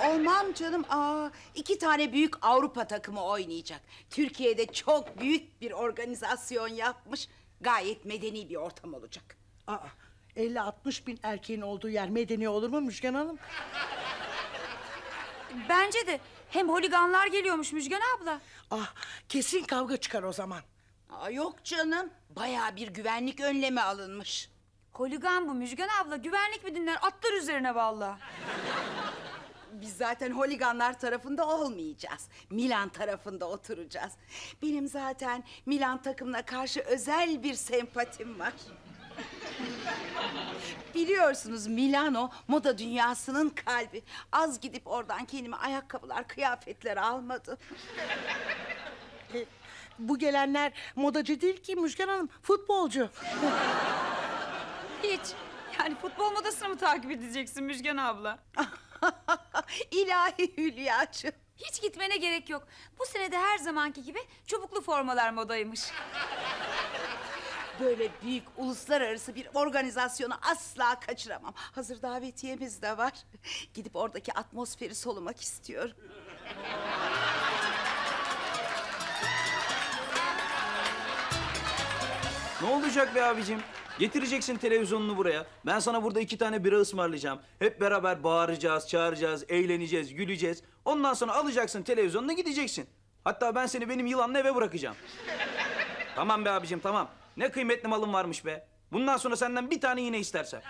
Olmam canım. Aa, iki tane büyük Avrupa takımı oynayacak. Türkiye'de çok büyük bir organizasyon yapmış. Gayet medeni bir ortam olacak. Aa. elli altmış bin erkeğin olduğu yer medeni olur mu Müjgan Hanım? Bence de. Hem holiganlar geliyormuş Müjgan abla. Ah, kesin kavga çıkar o zaman. Aa, yok canım. Bayağı bir güvenlik önlemi alınmış. Holigan bu Müjgan abla. Güvenlik mi dinler? Atlar üzerine vallahi. Biz zaten holiganlar tarafında olmayacağız. Milan tarafında oturacağız. Benim zaten Milan takımına karşı özel bir sempatim var. Biliyorsunuz Milano moda dünyasının kalbi. Az gidip oradan kendime ayakkabılar, kıyafetler almadım. E, bu gelenler modacı değil ki Müjgan Hanım, futbolcu. Hiç. Yani futbol modasını mı takip edeceksin Müjgan abla? İlahi Hülya'cığım. Hiç gitmene gerek yok. Bu senede her zamanki gibi çubuklu formalar modaymış. Böyle büyük uluslararası bir organizasyonu asla kaçıramam. Hazır davetiyemiz de var. Gidip oradaki atmosferi solumak istiyorum. Ne olacak be abicim? Getireceksin televizyonunu buraya. Ben sana burada iki tane bira ısmarlayacağım. Hep beraber bağıracağız, çağıracağız, eğleneceğiz, güleceğiz. Ondan sonra alacaksın televizyonuna gideceksin. Hatta ben seni benim yılanla eve bırakacağım. Tamam be abicim, tamam. Ne kıymetli malın varmış be. Bundan sonra senden bir tane yine istersem.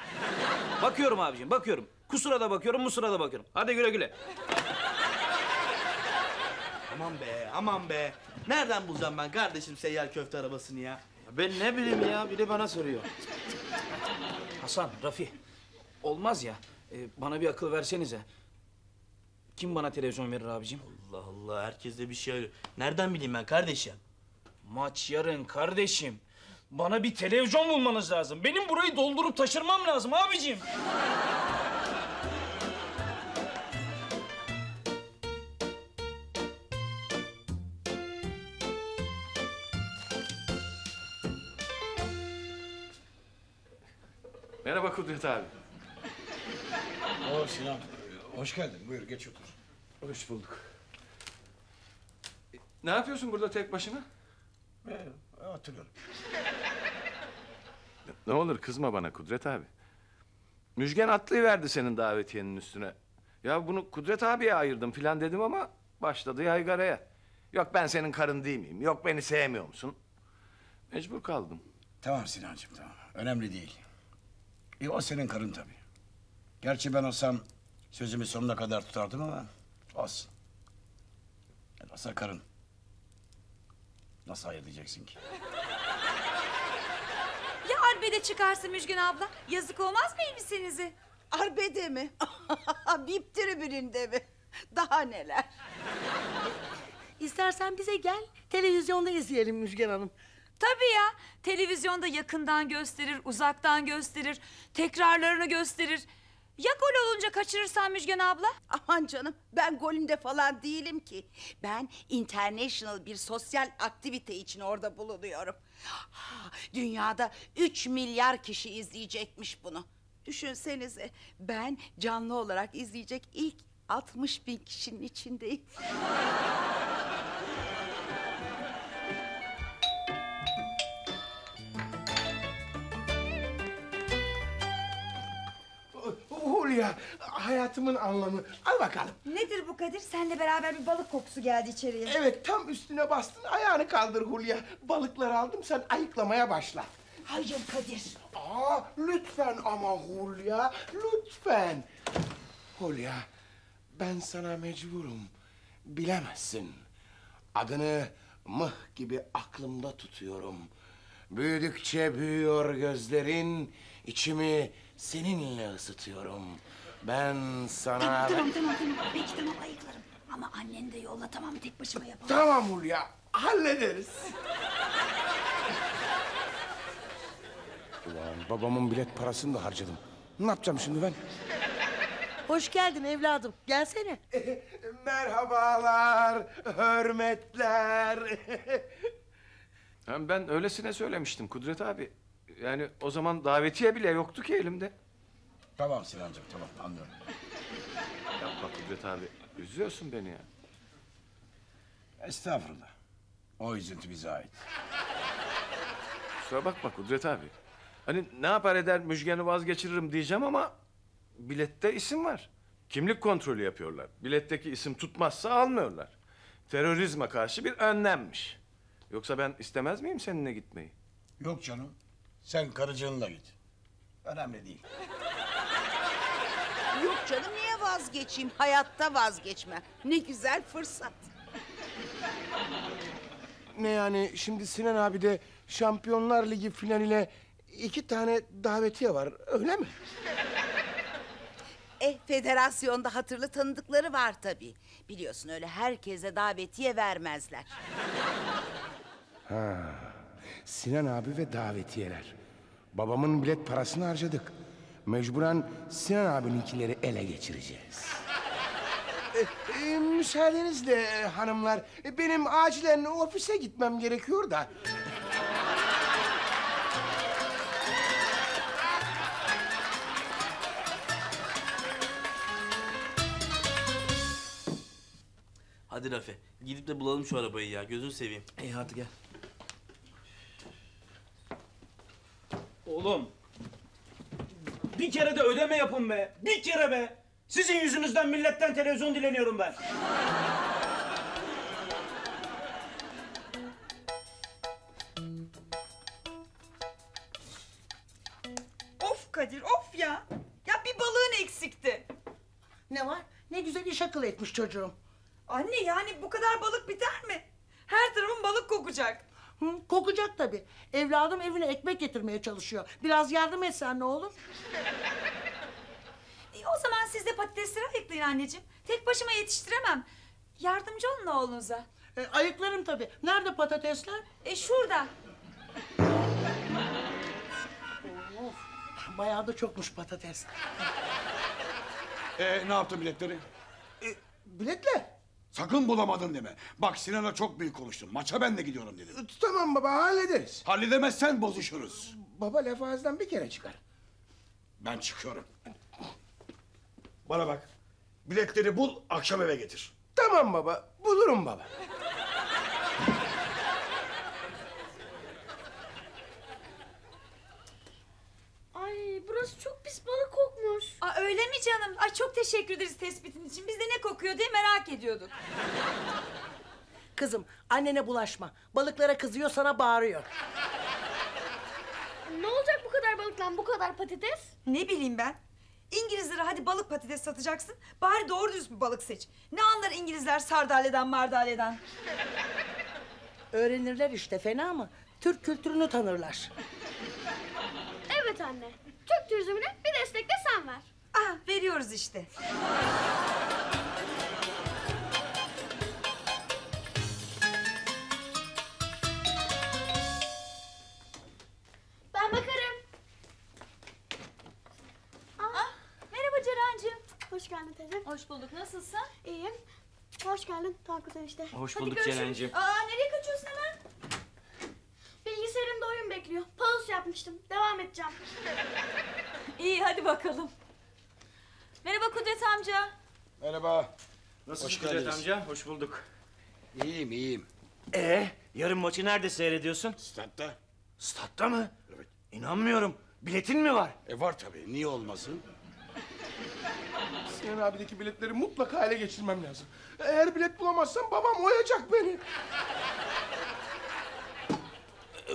Bakıyorum abicim, bakıyorum. Kusura da bakıyorum, musura da bakıyorum. Hadi güle güle. Aman be, aman be. Nereden bulacağım ben kardeşim seyyar köfte arabasını ya? Ben ne bileyim ya, biri bana soruyor. Hasan, Rafi, olmaz ya. Ee, bana bir akıl versenize. Kim bana televizyon verir abicim? Allah Allah, herkes de bir şey arıyor. Nereden bileyim ben kardeşim? Maç yarın kardeşim. Bana bir televizyon bulmanız lazım. Benim burayı doldurup taşırmam lazım abicim. Merhaba Kudret abi. Oo Sinan. Hoş geldin. Buyur geç otur. Hoş bulduk. Ne yapıyorsun burada tek başına? Ee, hatırlıyorum. Ne olur kızma bana Kudret abi. Müjgan atlayıverdi senin davetiyenin üstüne. Ya bunu Kudret abiye ayırdım filan dedim ama başladı yaygaraya. Yok ben senin karın değil miyim? Yok beni sevmiyor musun? Mecbur kaldım. Tamam Sinancığım tamam. Önemli değil. E, o senin karın tabii. Gerçi ben olsam sözümü sonuna kadar tutardım ama olsun. Olsa karın. Nasıl hayır diyeceksin ki? Ya arbede çıkarsın Müjgan abla? Yazık olmaz mı elbisenizi? Arbede mi? Bip tribününde mi? Daha neler? İstersen bize gel, televizyonda izleyelim Müjgan Hanım. Tabii ya, televizyonda yakından gösterir, uzaktan gösterir, tekrarlarını gösterir. Ya gol olunca kaçırırsan Müjgan abla? Aman canım, ben golünde falan değilim ki. Ben international bir sosyal aktivite için orada bulunuyorum. Ha, dünyada üç milyar kişi izleyecekmiş bunu. Düşünsenize, ben canlı olarak izleyecek ilk altmış bin kişinin içindeyim. Ya, hayatımın anlamı. Al bakalım. Nedir bu Kadir? Seninle beraber bir balık kokusu geldi içeriye. Evet, tam üstüne bastın, ayağını kaldır Hulya. Balıkları aldım, sen ayıklamaya başla. Hayır Kadir. Aa, lütfen ama Hulya, lütfen. Hulya, ben sana mecburum. Bilemezsin. Adını mıh gibi aklımda tutuyorum. Büyüdükçe büyüyor gözlerin, içimi seninle ısıtıyorum. Ben sana... Tamam, tamam, tamam, tamam. Peki tamam, ayıklarım. Ama anneni de yolla, tamam mı? Tek başıma yapalım. Tamam Hulya, hallederiz. Ulan babamın bilet parasını da harcadım. Ne yapacağım şimdi ben? Hoş geldin evladım, gelsene. Merhabalar, hürmetler. Yani ben öylesine söylemiştim Kudret abi. Yani o zaman davetiye bile yoktu ki elimde. Tamam Sinancığım, tamam anlıyorum. Yapma Kudret abi, üzüyorsun beni ya. Estağfurullah. O üzüntü bize ait. Kusura bakma Kudret abi. Hani ne yapar eder Müjgan'ı vazgeçiririm diyeceğim ama... ...bilette isim var. Kimlik kontrolü yapıyorlar. Biletteki isim tutmazsa almıyorlar. Terörizme karşı bir önlemmiş. Yoksa ben istemez miyim seninle gitmeyi? Yok canım. Sen karıcığınla git. Önemli değil. Yok canım, niye vazgeçeyim? Hayatta vazgeçme. Ne güzel fırsat. Ne yani, şimdi Sinan abi de Şampiyonlar Ligi finaline iki tane davetiye var, öyle mi? Eh, federasyonda hatırlı tanıdıkları var tabii. Biliyorsun öyle herkese davetiye vermezler. Ha. Sinan abi ve davetiyeler. Babamın bilet parasını harcadık. Mecburen Sinan abininkileri ele geçireceğiz. ee, e, müsaadenizle hanımlar, benim acilen ofise gitmem gerekiyor da. Hadi Rafi, gidip de bulalım şu arabayı ya, gözünü seveyim. İyi hadi gel. Oğlum, bir kere de ödeme yapın be, bir kere be! Sizin yüzünüzden milletten televizyon dileniyorum ben. Of Kadir, of ya! Ya bir balığın eksikti. Ne var? Ne güzel iş akıl etmiş çocuğum. Anne yani bu kadar balık biter mi? Her tarafın balık kokacak. Hı, kokacak tabii. Evladım evine ekmek getirmeye çalışıyor. Biraz yardım etsen ne olur? E, o zaman siz de patatesleri ayıklayın anneciğim. Tek başıma yetiştiremem. Yardımcı olun oğlunuza. E, ayıklarım tabii. Nerede patatesler? E şurada. Of, bayağı da çokmuş patates. Ee, ne yaptın biletleri? E, biletle? Sakın bulamadın deme. Bak Sinan'la çok büyük konuştum. Maça ben de gidiyorum dedim. Tamam baba, hallederiz. Halledemezsen bozuşuruz. Baba laf ağızdan bir kere çıkar. Ben çıkıyorum. Bana bak. Biletleri bul, akşam eve getir. Tamam baba, bulurum baba. Ay burası çok pis balık kokmuş. Aa, öyle mi canım? Ay çok teşekkür ederiz tespitin için. Biz de ne kokuyor diye merak ediyorduk. Kızım annene bulaşma. Balıklara kızıyor sana bağırıyor. Ne olacak bu kadar balıktan bu kadar patates? Ne bileyim ben. İngilizlere hadi balık patates satacaksın. Bari doğru düz bir balık seç. Ne anlar İngilizler sardalyadan mardalyadan. Öğrenirler işte fena mı? Türk kültürünü tanırlar. Evet anne. Türk turizmine bir destek de sen ver. Ah, veriyoruz işte. Ben bakarım. Aa, ah, merhaba Ceren'cim. Hoş geldin teyze. Hoş bulduk. Nasılsın? İyiyim. Hoş geldin Tankut enişte. Hoş bulduk Ceren'cim. Aa, nereye kaçıyorsun hemen? Bilgisayarımda oyun bekliyor. Pause yapmıştım. Devam edeceğim. İyi hadi bakalım. Merhaba Kudret amca. Merhaba. Nasılsın Kudret amca? Hoş bulduk. İyiyim iyiyim. Ee, yarın maçı nerede seyrediyorsun? Statta. Statta mı? Evet. İnanmıyorum. Biletin mi var? E var tabii. Niye olmasın? Sinan abideki biletleri mutlaka ele geçirmem lazım. Eğer bilet bulamazsam babam oyacak beni.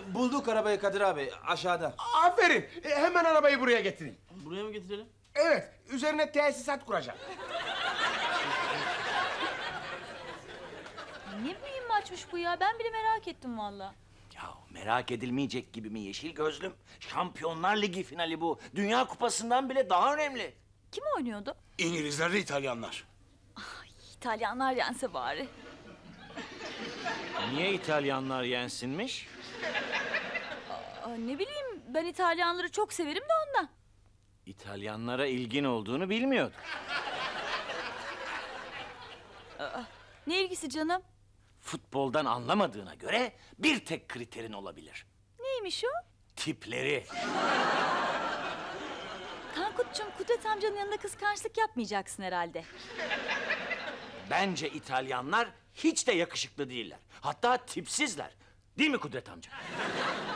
Bulduk arabayı Kadir abi, aşağıda. Aferin, e, hemen arabayı buraya getirin. Buraya mı getirelim? Evet, üzerine tesisat kuracağım. Ne mühim maçmış bu ya, ben bile merak ettim vallahi. Ya merak edilmeyecek gibi mi yeşil gözlüm? Şampiyonlar Ligi finali bu, Dünya Kupası'ndan bile daha önemli. Kim oynuyordu? İngilizlerle İtalyanlar. Ay, İtalyanlar yense bari. Niye İtalyanlar yensinmiş? Aa, ne bileyim, ben İtalyanları çok severim de ondan. İtalyanlara ilgin olduğunu bilmiyordum. Aa, ne ilgisi canım? Futboldan anlamadığına göre bir tek kriterin olabilir. Neymiş o? Tipleri. Tankutcuğum, Kudret amcanın yanında kıskançlık yapmayacaksın herhalde. Bence İtalyanlar hiç de yakışıklı değiller. Hatta tipsizler. Değil mi Kudret amca?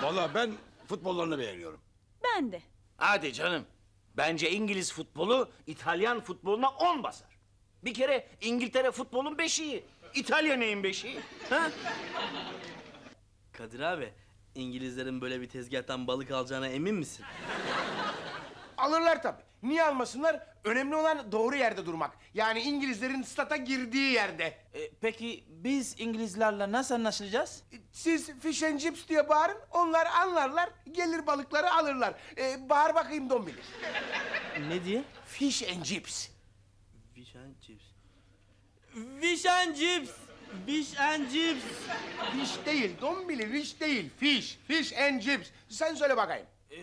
Vallahi ben futbollarını beğeniyorum. Ben de. Hadi canım. Bence İngiliz futbolu İtalyan futboluna on basar. Bir kere İngiltere futbolun beşiği. İtalya neyin beşiği? Ha? Kadir abi, İngilizlerin böyle bir tezgahtan balık alacağına emin misin? Alırlar tabii. Niye almasınlar? Önemli olan doğru yerde durmak. Yani İngilizlerin stata girdiği yerde. E, peki biz İngilizlerle nasıl anlaşacağız? Siz fish and chips diye bağırın, onlar anlarlar, gelir balıkları alırlar. E, bağır bakayım Don bilir. Ne diye? Fish and chips. Fish and chips. Fish and chips. Fish and chips. Fish değil, Don bilir, fish değil. Fish, fish and chips. Sen söyle bakayım. E,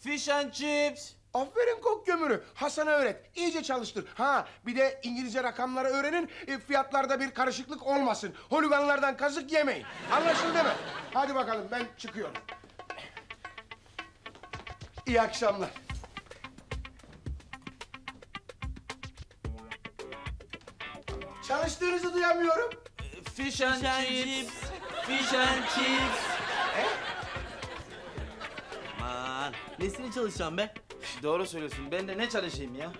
fish and chips. Aferin kok gömürü. Hasan'a öğret. İyice çalıştır. Ha bir de İngilizce rakamları öğrenin. E, fiyatlarda bir karışıklık olmasın. Holiganlardan kazık yemeyin. Anlaşıldı mı? Hadi bakalım ben çıkıyorum. İyi akşamlar. Çalıştığınızı duyamıyorum. Fish and chips, fish and chips. He? Aman, nesini çalışacağım be? Doğru söylüyorsun, ben de ne çalışayım ya?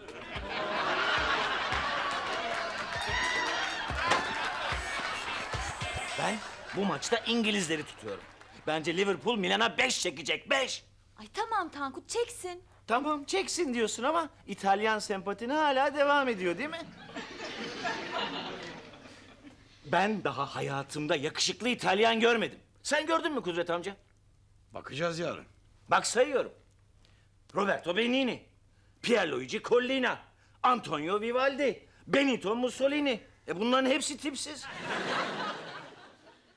Ben bu maçta İngilizleri tutuyorum. Bence Liverpool Milan'a beş çekecek, beş! Ay tamam Tankut, çeksin. Tamam, çeksin diyorsun ama İtalyan sempatini hala devam ediyor değil mi? Ben daha hayatımda yakışıklı İtalyan görmedim. Sen gördün mü Kudret amca? Bakacağız yarın. Bak sayıyorum. Roberto Benigni, Pierluigi Collina, Antonio Vivaldi, Benito Mussolini. E bunların hepsi tipsiz.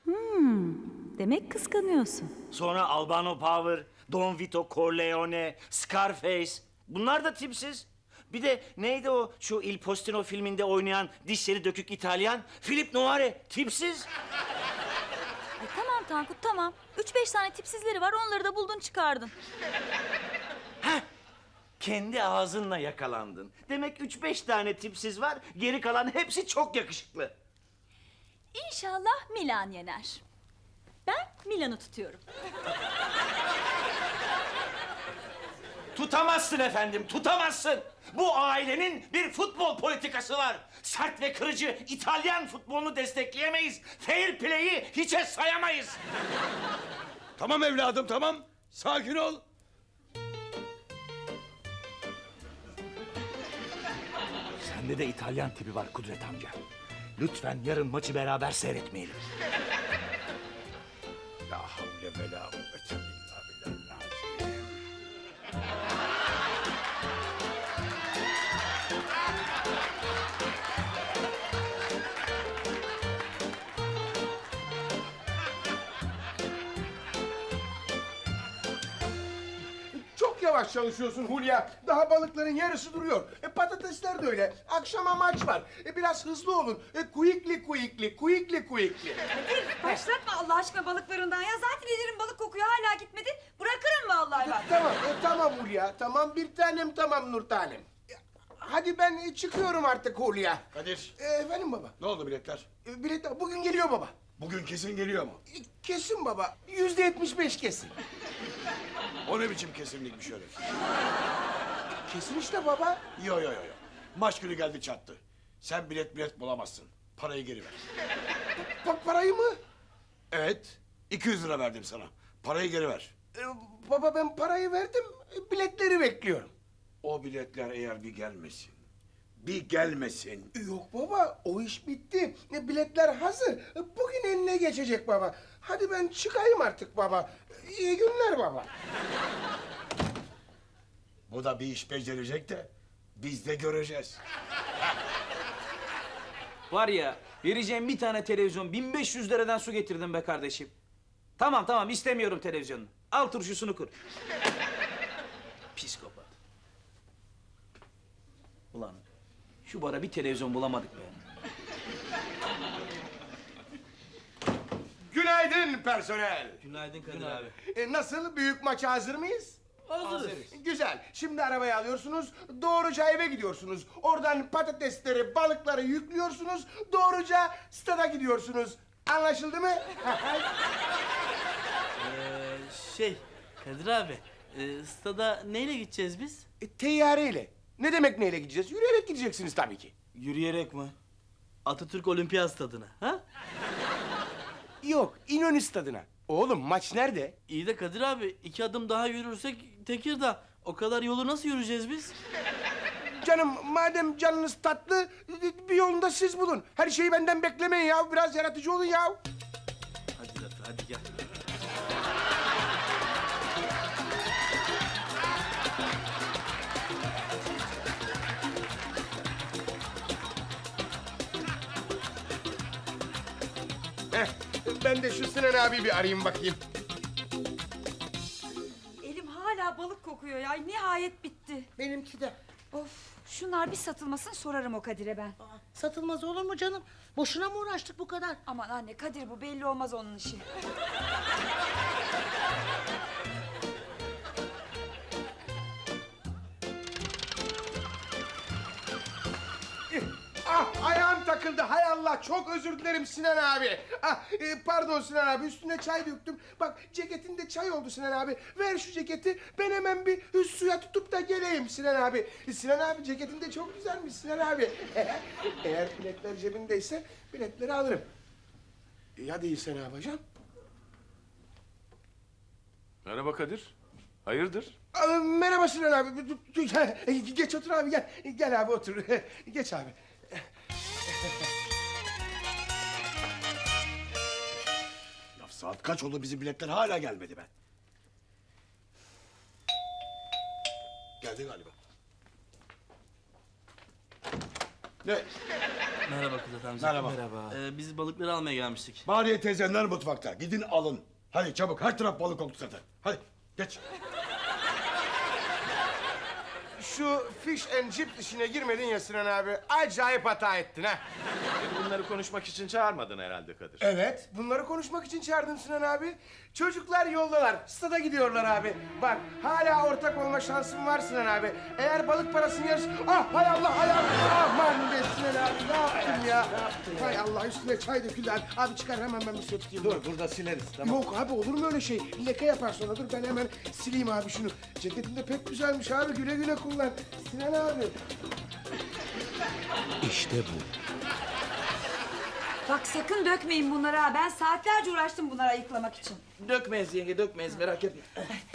Hmm, demek kıskanıyorsun. Sonra Albano Power, Don Vito Corleone, Scarface. Bunlar da tipsiz. Bir de neydi o şu Il Postino filminde oynayan dişleri dökük İtalyan? Philip Noire, tipsiz. Ay, tamam Tankut, tamam. Üç beş tane tipsizleri var, onları da buldun çıkardın. Heh, kendi ağzınla yakalandın. Demek üç beş tane tipsiz var, geri kalan hepsi çok yakışıklı. İnşallah Milan yener. Ben Milan'ı tutuyorum. Tutamazsın efendim, tutamazsın. Bu ailenin bir futbol politikası var. Sert ve kırıcı İtalyan futbolunu destekleyemeyiz. Fair play'i hiçe sayamayız. Tamam evladım, tamam. Sakin ol. Sende de İtalyan tipi var Kudret amca. Lütfen yarın maçı beraber seyretmeyelim. La havle ve la kuvvete illa billah. Çok yavaş çalışıyorsun Hulya. Daha balıkların yarısı duruyor. E, patatesler de öyle. Akşama maç var. E, biraz hızlı olun. E, kuyikli kuyikli, kuyikli kuyikli. Hadi başlatma Allah aşkına balıklarından ya. Zaten ellerim balık kokuyor hala gitmedi. Bırakırım vallahi bak. Tamam, e, tamam Hulya. Tamam bir tanem, tamam nur tanem. E, hadi ben çıkıyorum artık Hulya. Kadir. E, efendim baba. Ne oldu biletler? E, biletler bugün geliyor baba. Bugün kesin geliyor mu? E, kesin baba. Yüzde yetmiş beş kesin. O ne biçim kesinlikmiş öyle? Kesin işte baba. Yo yo yo yo. Maç günü geldi çattı. Sen bilet bilet bulamazsın. Parayı geri ver. Pa parayı mı? Evet. iki yüz lira verdim sana. Parayı geri ver. Ee, baba ben parayı verdim. Biletleri bekliyorum. O biletler eğer bir gelmesin. Bir gelmesin. Yok baba, o iş bitti. Biletler hazır. Bugün eline geçecek baba. Hadi ben çıkayım artık baba. İyi günler baba. Bu da bir iş becerecek de biz de göreceğiz. Var ya, vereceğim bir tane televizyon bin beş yüz liradan su getirdim be kardeşim. Tamam tamam, istemiyorum televizyonu. Al turşusunu kur. Psikopat. Ulan şu bara bir televizyon bulamadık be. Günaydın personel. Günaydın Kadir abi. E, nasıl, büyük maça hazır mıyız? Hazırız. Güzel. Şimdi arabayı alıyorsunuz, doğruca eve gidiyorsunuz. Oradan patatesleri, balıkları yüklüyorsunuz, doğruca stada gidiyorsunuz. Anlaşıldı mı? ee, şey, Kadir abi, e, stada neyle gideceğiz biz? E, teyyareyle. Ne demek neyle gideceğiz? Yürüyerek gideceksiniz tabii ki. Yürüyerek mi? Atatürk Olimpiyat Stadı'na, ha? Yok, İnönü Stadı'na. Oğlum maç nerede? İyi de Kadir abi, iki adım daha yürürsek Tekirdağ. O kadar yolu nasıl yürüyeceğiz biz? Canım, madem canınız tatlı, bir yolunu da siz bulun. Her şeyi benden beklemeyin ya, biraz yaratıcı olun ya. Hadi Zafer, hadi gel. Ben de şu Sinan abi bir arayayım bakayım. Elim hala balık kokuyor ya. Nihayet bitti. Benimki de. Of, şunlar bir satılmasın sorarım o Kadir'e ben. Aa, satılmaz olur mu canım? Boşuna mı uğraştık bu kadar? Aman anne Kadir bu belli olmaz onun işi. Ah ayağım tak. takıldı. Hay Allah, çok özür dilerim Sinan abi. Ah, e, pardon Sinan abi, üstüne çay döktüm. Bak ceketinde çay oldu Sinan abi. Ver şu ceketi, ben hemen bir suya tutup da geleyim Sinan abi. Sinan abi ceketinde çok güzelmiş Sinan abi. Eğer biletler cebindeyse biletleri alırım. Ya değilse ne yapacağım? Merhaba Kadir. Hayırdır? Aa, merhaba Sinan abi. Geç otur abi, gel. Gel abi otur. Geç abi. Ya saat kaç oldu, bizim biletler hala gelmedi ben. Geldi galiba. Ne? Merhaba Kudret amca. Merhaba. Merhaba. Ee, biz balıkları almaya gelmiştik. Bariye teyzenler mutfakta. Gidin alın. Hadi çabuk, her taraf balık oldu zaten. Hadi geç. Şu fish and chip işine girmedin ya Sinan abi. Acayip hata ettin ha. Bunları konuşmak için çağırmadın herhalde Kadir. Evet, bunları konuşmak için çağırdım Sinan abi. Çocuklar yoldalar, stada gidiyorlar abi. Bak, hala ortak olma şansın var Sinan abi. Eğer balık parasını yersin... Ah, hay Allah, hay Allah! Aman be Sinan abi, ne yaptın ya? Ne yaptın ya? Hay Allah, üstüne çay döküldü abi. Abi çıkar, hemen ben bir su tutayım. Dur, burada sileriz, tamam. Yok abi, olur mu öyle şey? Leke yapar sonra, dur ben hemen sileyim abi şunu. Ceketinde pek güzelmiş abi, güle güle kullan. Sinan abi. İşte bu. Bak sakın dökmeyin bunları ha. Ben saatlerce uğraştım bunları ayıklamak için. Dökmeyiz yenge, dökmeyiz, merak etme.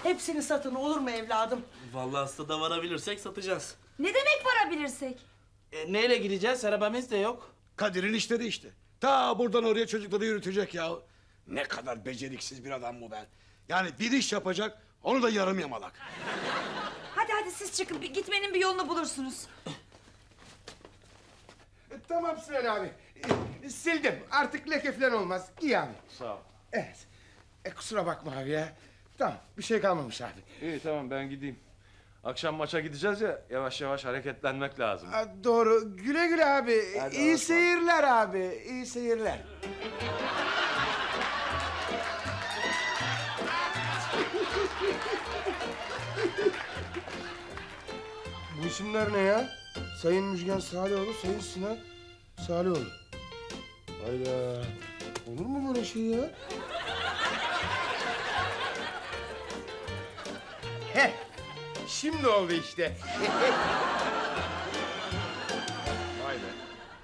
Hepsini satın olur mu evladım? Vallahi stada varabilirsek satacağız. Ne demek varabilirsek? E, neyle gideceğiz? Arabamız da yok. Kadir'in işleri işte. Ta buradan oraya çocukları yürütecek ya. Ne kadar beceriksiz bir adam bu ben. Yani bir iş yapacak, onu da yarım yamalak. Hadi hadi siz çıkın, bir, gitmenin bir yolunu bulursunuz. Tamam Sinan abi. Sildim. Artık leke falan olmaz. İyi abi. Sağ ol. Evet. E, kusura bakma abi ya. Tamam. Bir şey kalmamış abi. İyi tamam, ben gideyim. Akşam maça gideceğiz ya, yavaş yavaş hareketlenmek lazım. A, doğru. Güle güle abi. Hadi iyi seyirler abi. İyi seyirler. Bu isimler ne ya? Sayın Müjgan Salihoğlu, Sayın Sinan Salihoğlu. Hayda, olur mu böyle şey ya? Heh, şimdi oldu işte. Vay be,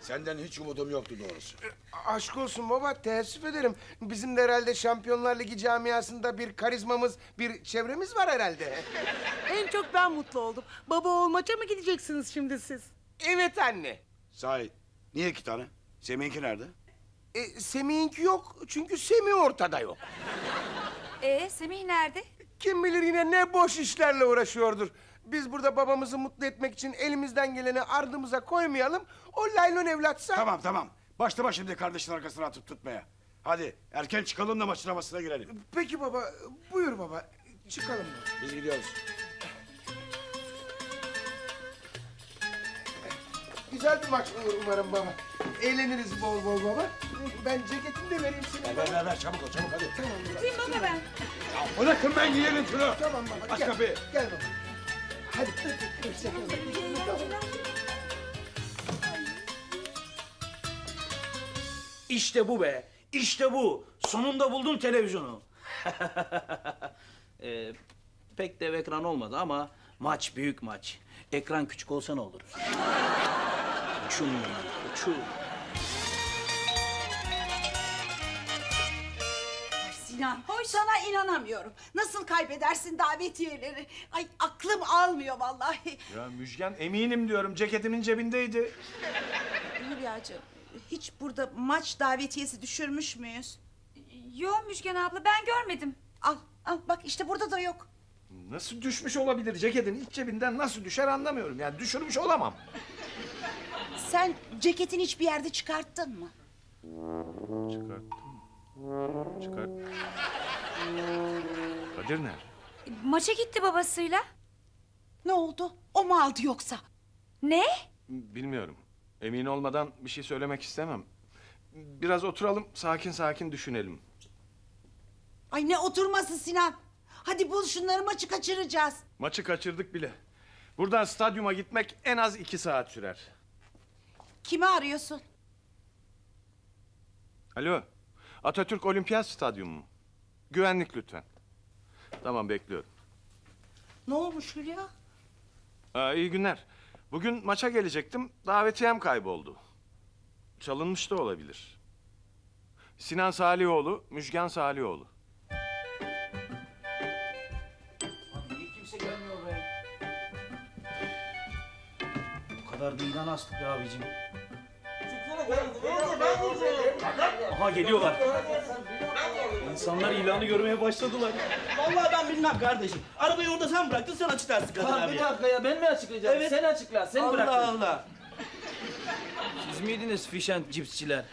senden hiç umudum yoktu doğrusu. Aşk olsun baba, teessüf ederim. Bizim de herhalde Şampiyonlar Ligi camiasında bir karizmamız, bir çevremiz var herhalde. En çok ben mutlu oldum. Baba oğul maça mı gideceksiniz şimdi siz? Evet anne. Sahi, niye iki tane? Semih'inki nerede? E, Semih'inki yok, çünkü Semih ortada yok. Ee, Semih nerede? Kim bilir yine ne boş işlerle uğraşıyordur. Biz burada babamızı mutlu etmek için elimizden geleni ardımıza koymayalım. O laylon evlatsa... Tamam, tamam. Başlama şimdi kardeşin arkasına atıp tutmaya. Hadi, erken çıkalım da maçın havasına girelim. Peki baba, buyur baba. Çıkalım mı? Biz gidiyoruz. Güzel bir maç olur umarım baba. Eğleniriz bol bol baba. Ben ceketimi de vereyim sana. Ver ver ver, çabuk ol çabuk hadi. Tamam baba. Gideyim baba ben. Ya bırakın ben giyelim şunu. Tamam baba. Aç kapıyı. Gel baba. Hadi. İşte bu be. İşte bu. Sonunda buldum televizyonu. ee, pek dev ekran olmadı ama maç büyük maç. Ekran küçük olsa ne olur? Uçun, uçun. Sinan, hoş sana inanamıyorum. Nasıl kaybedersin davetiyeleri? Ay aklım almıyor vallahi. Ya Müjgan, eminim diyorum, ceketimin cebindeydi. Hülya'cığım, hiç burada maç davetiyesi düşürmüş müyüz? Yok Müjgan abla, ben görmedim. Al, al bak işte burada da yok. Nasıl düşmüş olabilir? Ceketin iç cebinden nasıl düşer anlamıyorum. Yani düşürmüş olamam. Sen ceketin hiçbir yerde çıkarttın mı? Çıkarttım. Çıkart. Kadir nerede? Maça gitti babasıyla. Ne oldu? O mu aldı yoksa? Ne? Bilmiyorum. Emin olmadan bir şey söylemek istemem. Biraz oturalım, sakin sakin düşünelim. Ay ne oturması Sinan? Hadi bul şunları, maçı kaçıracağız. Maçı kaçırdık bile. Buradan stadyuma gitmek en az iki saat sürer. Kimi arıyorsun? Alo, Atatürk Olimpiyat Stadyumu mu? Güvenlik lütfen. Tamam, bekliyorum. Ne olmuş Hülya? Aa, iyi günler. Bugün maça gelecektim, davetiyem kayboldu. Çalınmış da olabilir. Sinan Salihoğlu, Müjgan Salihoğlu. Abi niye kimse gelmiyor be? Bu kadar da ilan astık be abicim. Aha geliyorlar. İnsanlar ilanı görmeye başladılar. Vallahi ben bilmem kardeşim. Arabayı orada sen bıraktın, sen açıklarsın kadın abi. Bir dakika ya, ben mi açıklayacağım? Evet. Sen açıkla, sen Allah bıraktın. Allah Allah. Siz miydiniz fişent cipsçiler?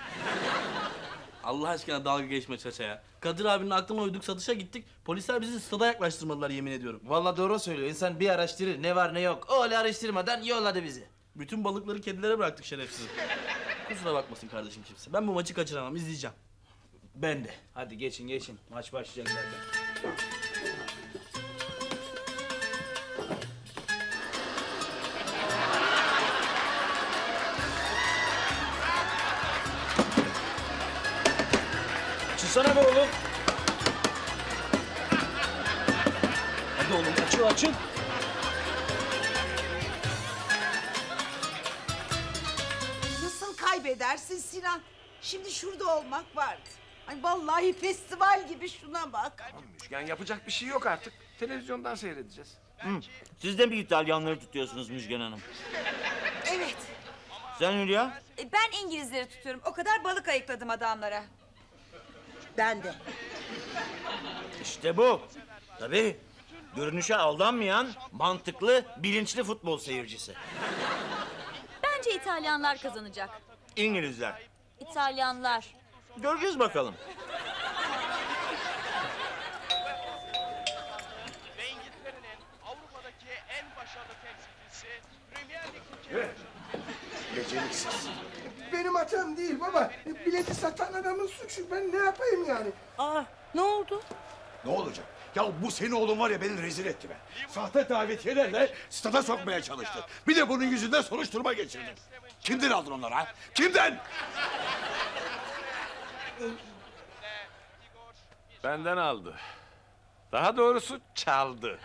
Allah aşkına dalga geçme Çaça ya. Kadir abinin aklına uyduk, satışa gittik. Polisler bizi stada yaklaştırmadılar, yemin ediyorum. Vallahi doğru söylüyor. İnsan bir araştırır, ne var ne yok. O öyle araştırmadan yolladı bizi. Bütün balıkları kedilere bıraktık şerefsiz. Kusura bakmasın kardeşim kimse. Ben bu maçı kaçıramam, izleyeceğim. Ben de. Hadi geçin, geçin. Maç başlayacak zaten. Çıksana be oğlum. Hadi oğlum, açıl, açıl. Nasıl kaybedersin Sinan? Şimdi şurada olmak vardı. Ay vallahi festival gibi, şuna bak. Müjgan, yapacak bir şey yok artık. Televizyondan seyredeceğiz. Hı. Siz de mi İtalyanları tutuyorsunuz Müjgan Hanım? Evet. Sen Hülya? E, ben İngilizleri tutuyorum. O kadar balık ayıkladım adamlara. Ben de. İşte bu. Tabii. Görünüşe aldanmayan, mantıklı, bilinçli futbol seyircisi. Bence İtalyanlar kazanacak. İngilizler. İtalyanlar. Göreceğiz bakalım. Ve İngiltere'nin Avrupa'daki en başarılı temsilcisi Premier Lig'in beceriksiz. Benim hatam değil baba. Bileti satan adamın suçu. Ben ne yapayım yani? Aa, ne oldu? Ne olacak? Ya bu senin oğlun var ya, beni rezil etti be. Sahte davetiyelerle stada sokmaya çalıştı. Bir de bunun yüzünden soruşturma geçirdim. Kimden aldın onları ha? Kimden? Benden aldı. Daha doğrusu çaldı.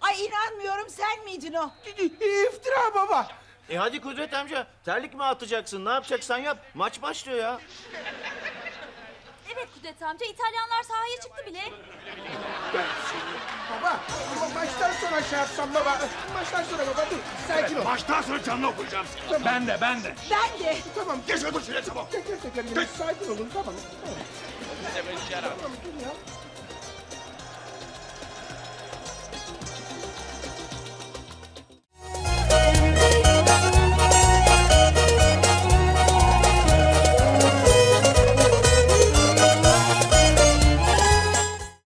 Ay inanmıyorum, sen miydin o? İftira baba. E hadi Kudret amca, terlik mi atacaksın? Ne yapacaksan yap. Maç başlıyor ya. Evet Kudret amca, İtalyanlar sahaya çıktı bile. Baba, maçtan sonra şey yapsam baba. Maçtan sonra baba, dur. Sakin ol. Maçtan sonra canlı okuyacağım. Ben de, ben de. Ben de. Tamam, geç otur şuraya çabuk. Geç, geç, geç. Sakin olun, tamam. Tamam, dur ya.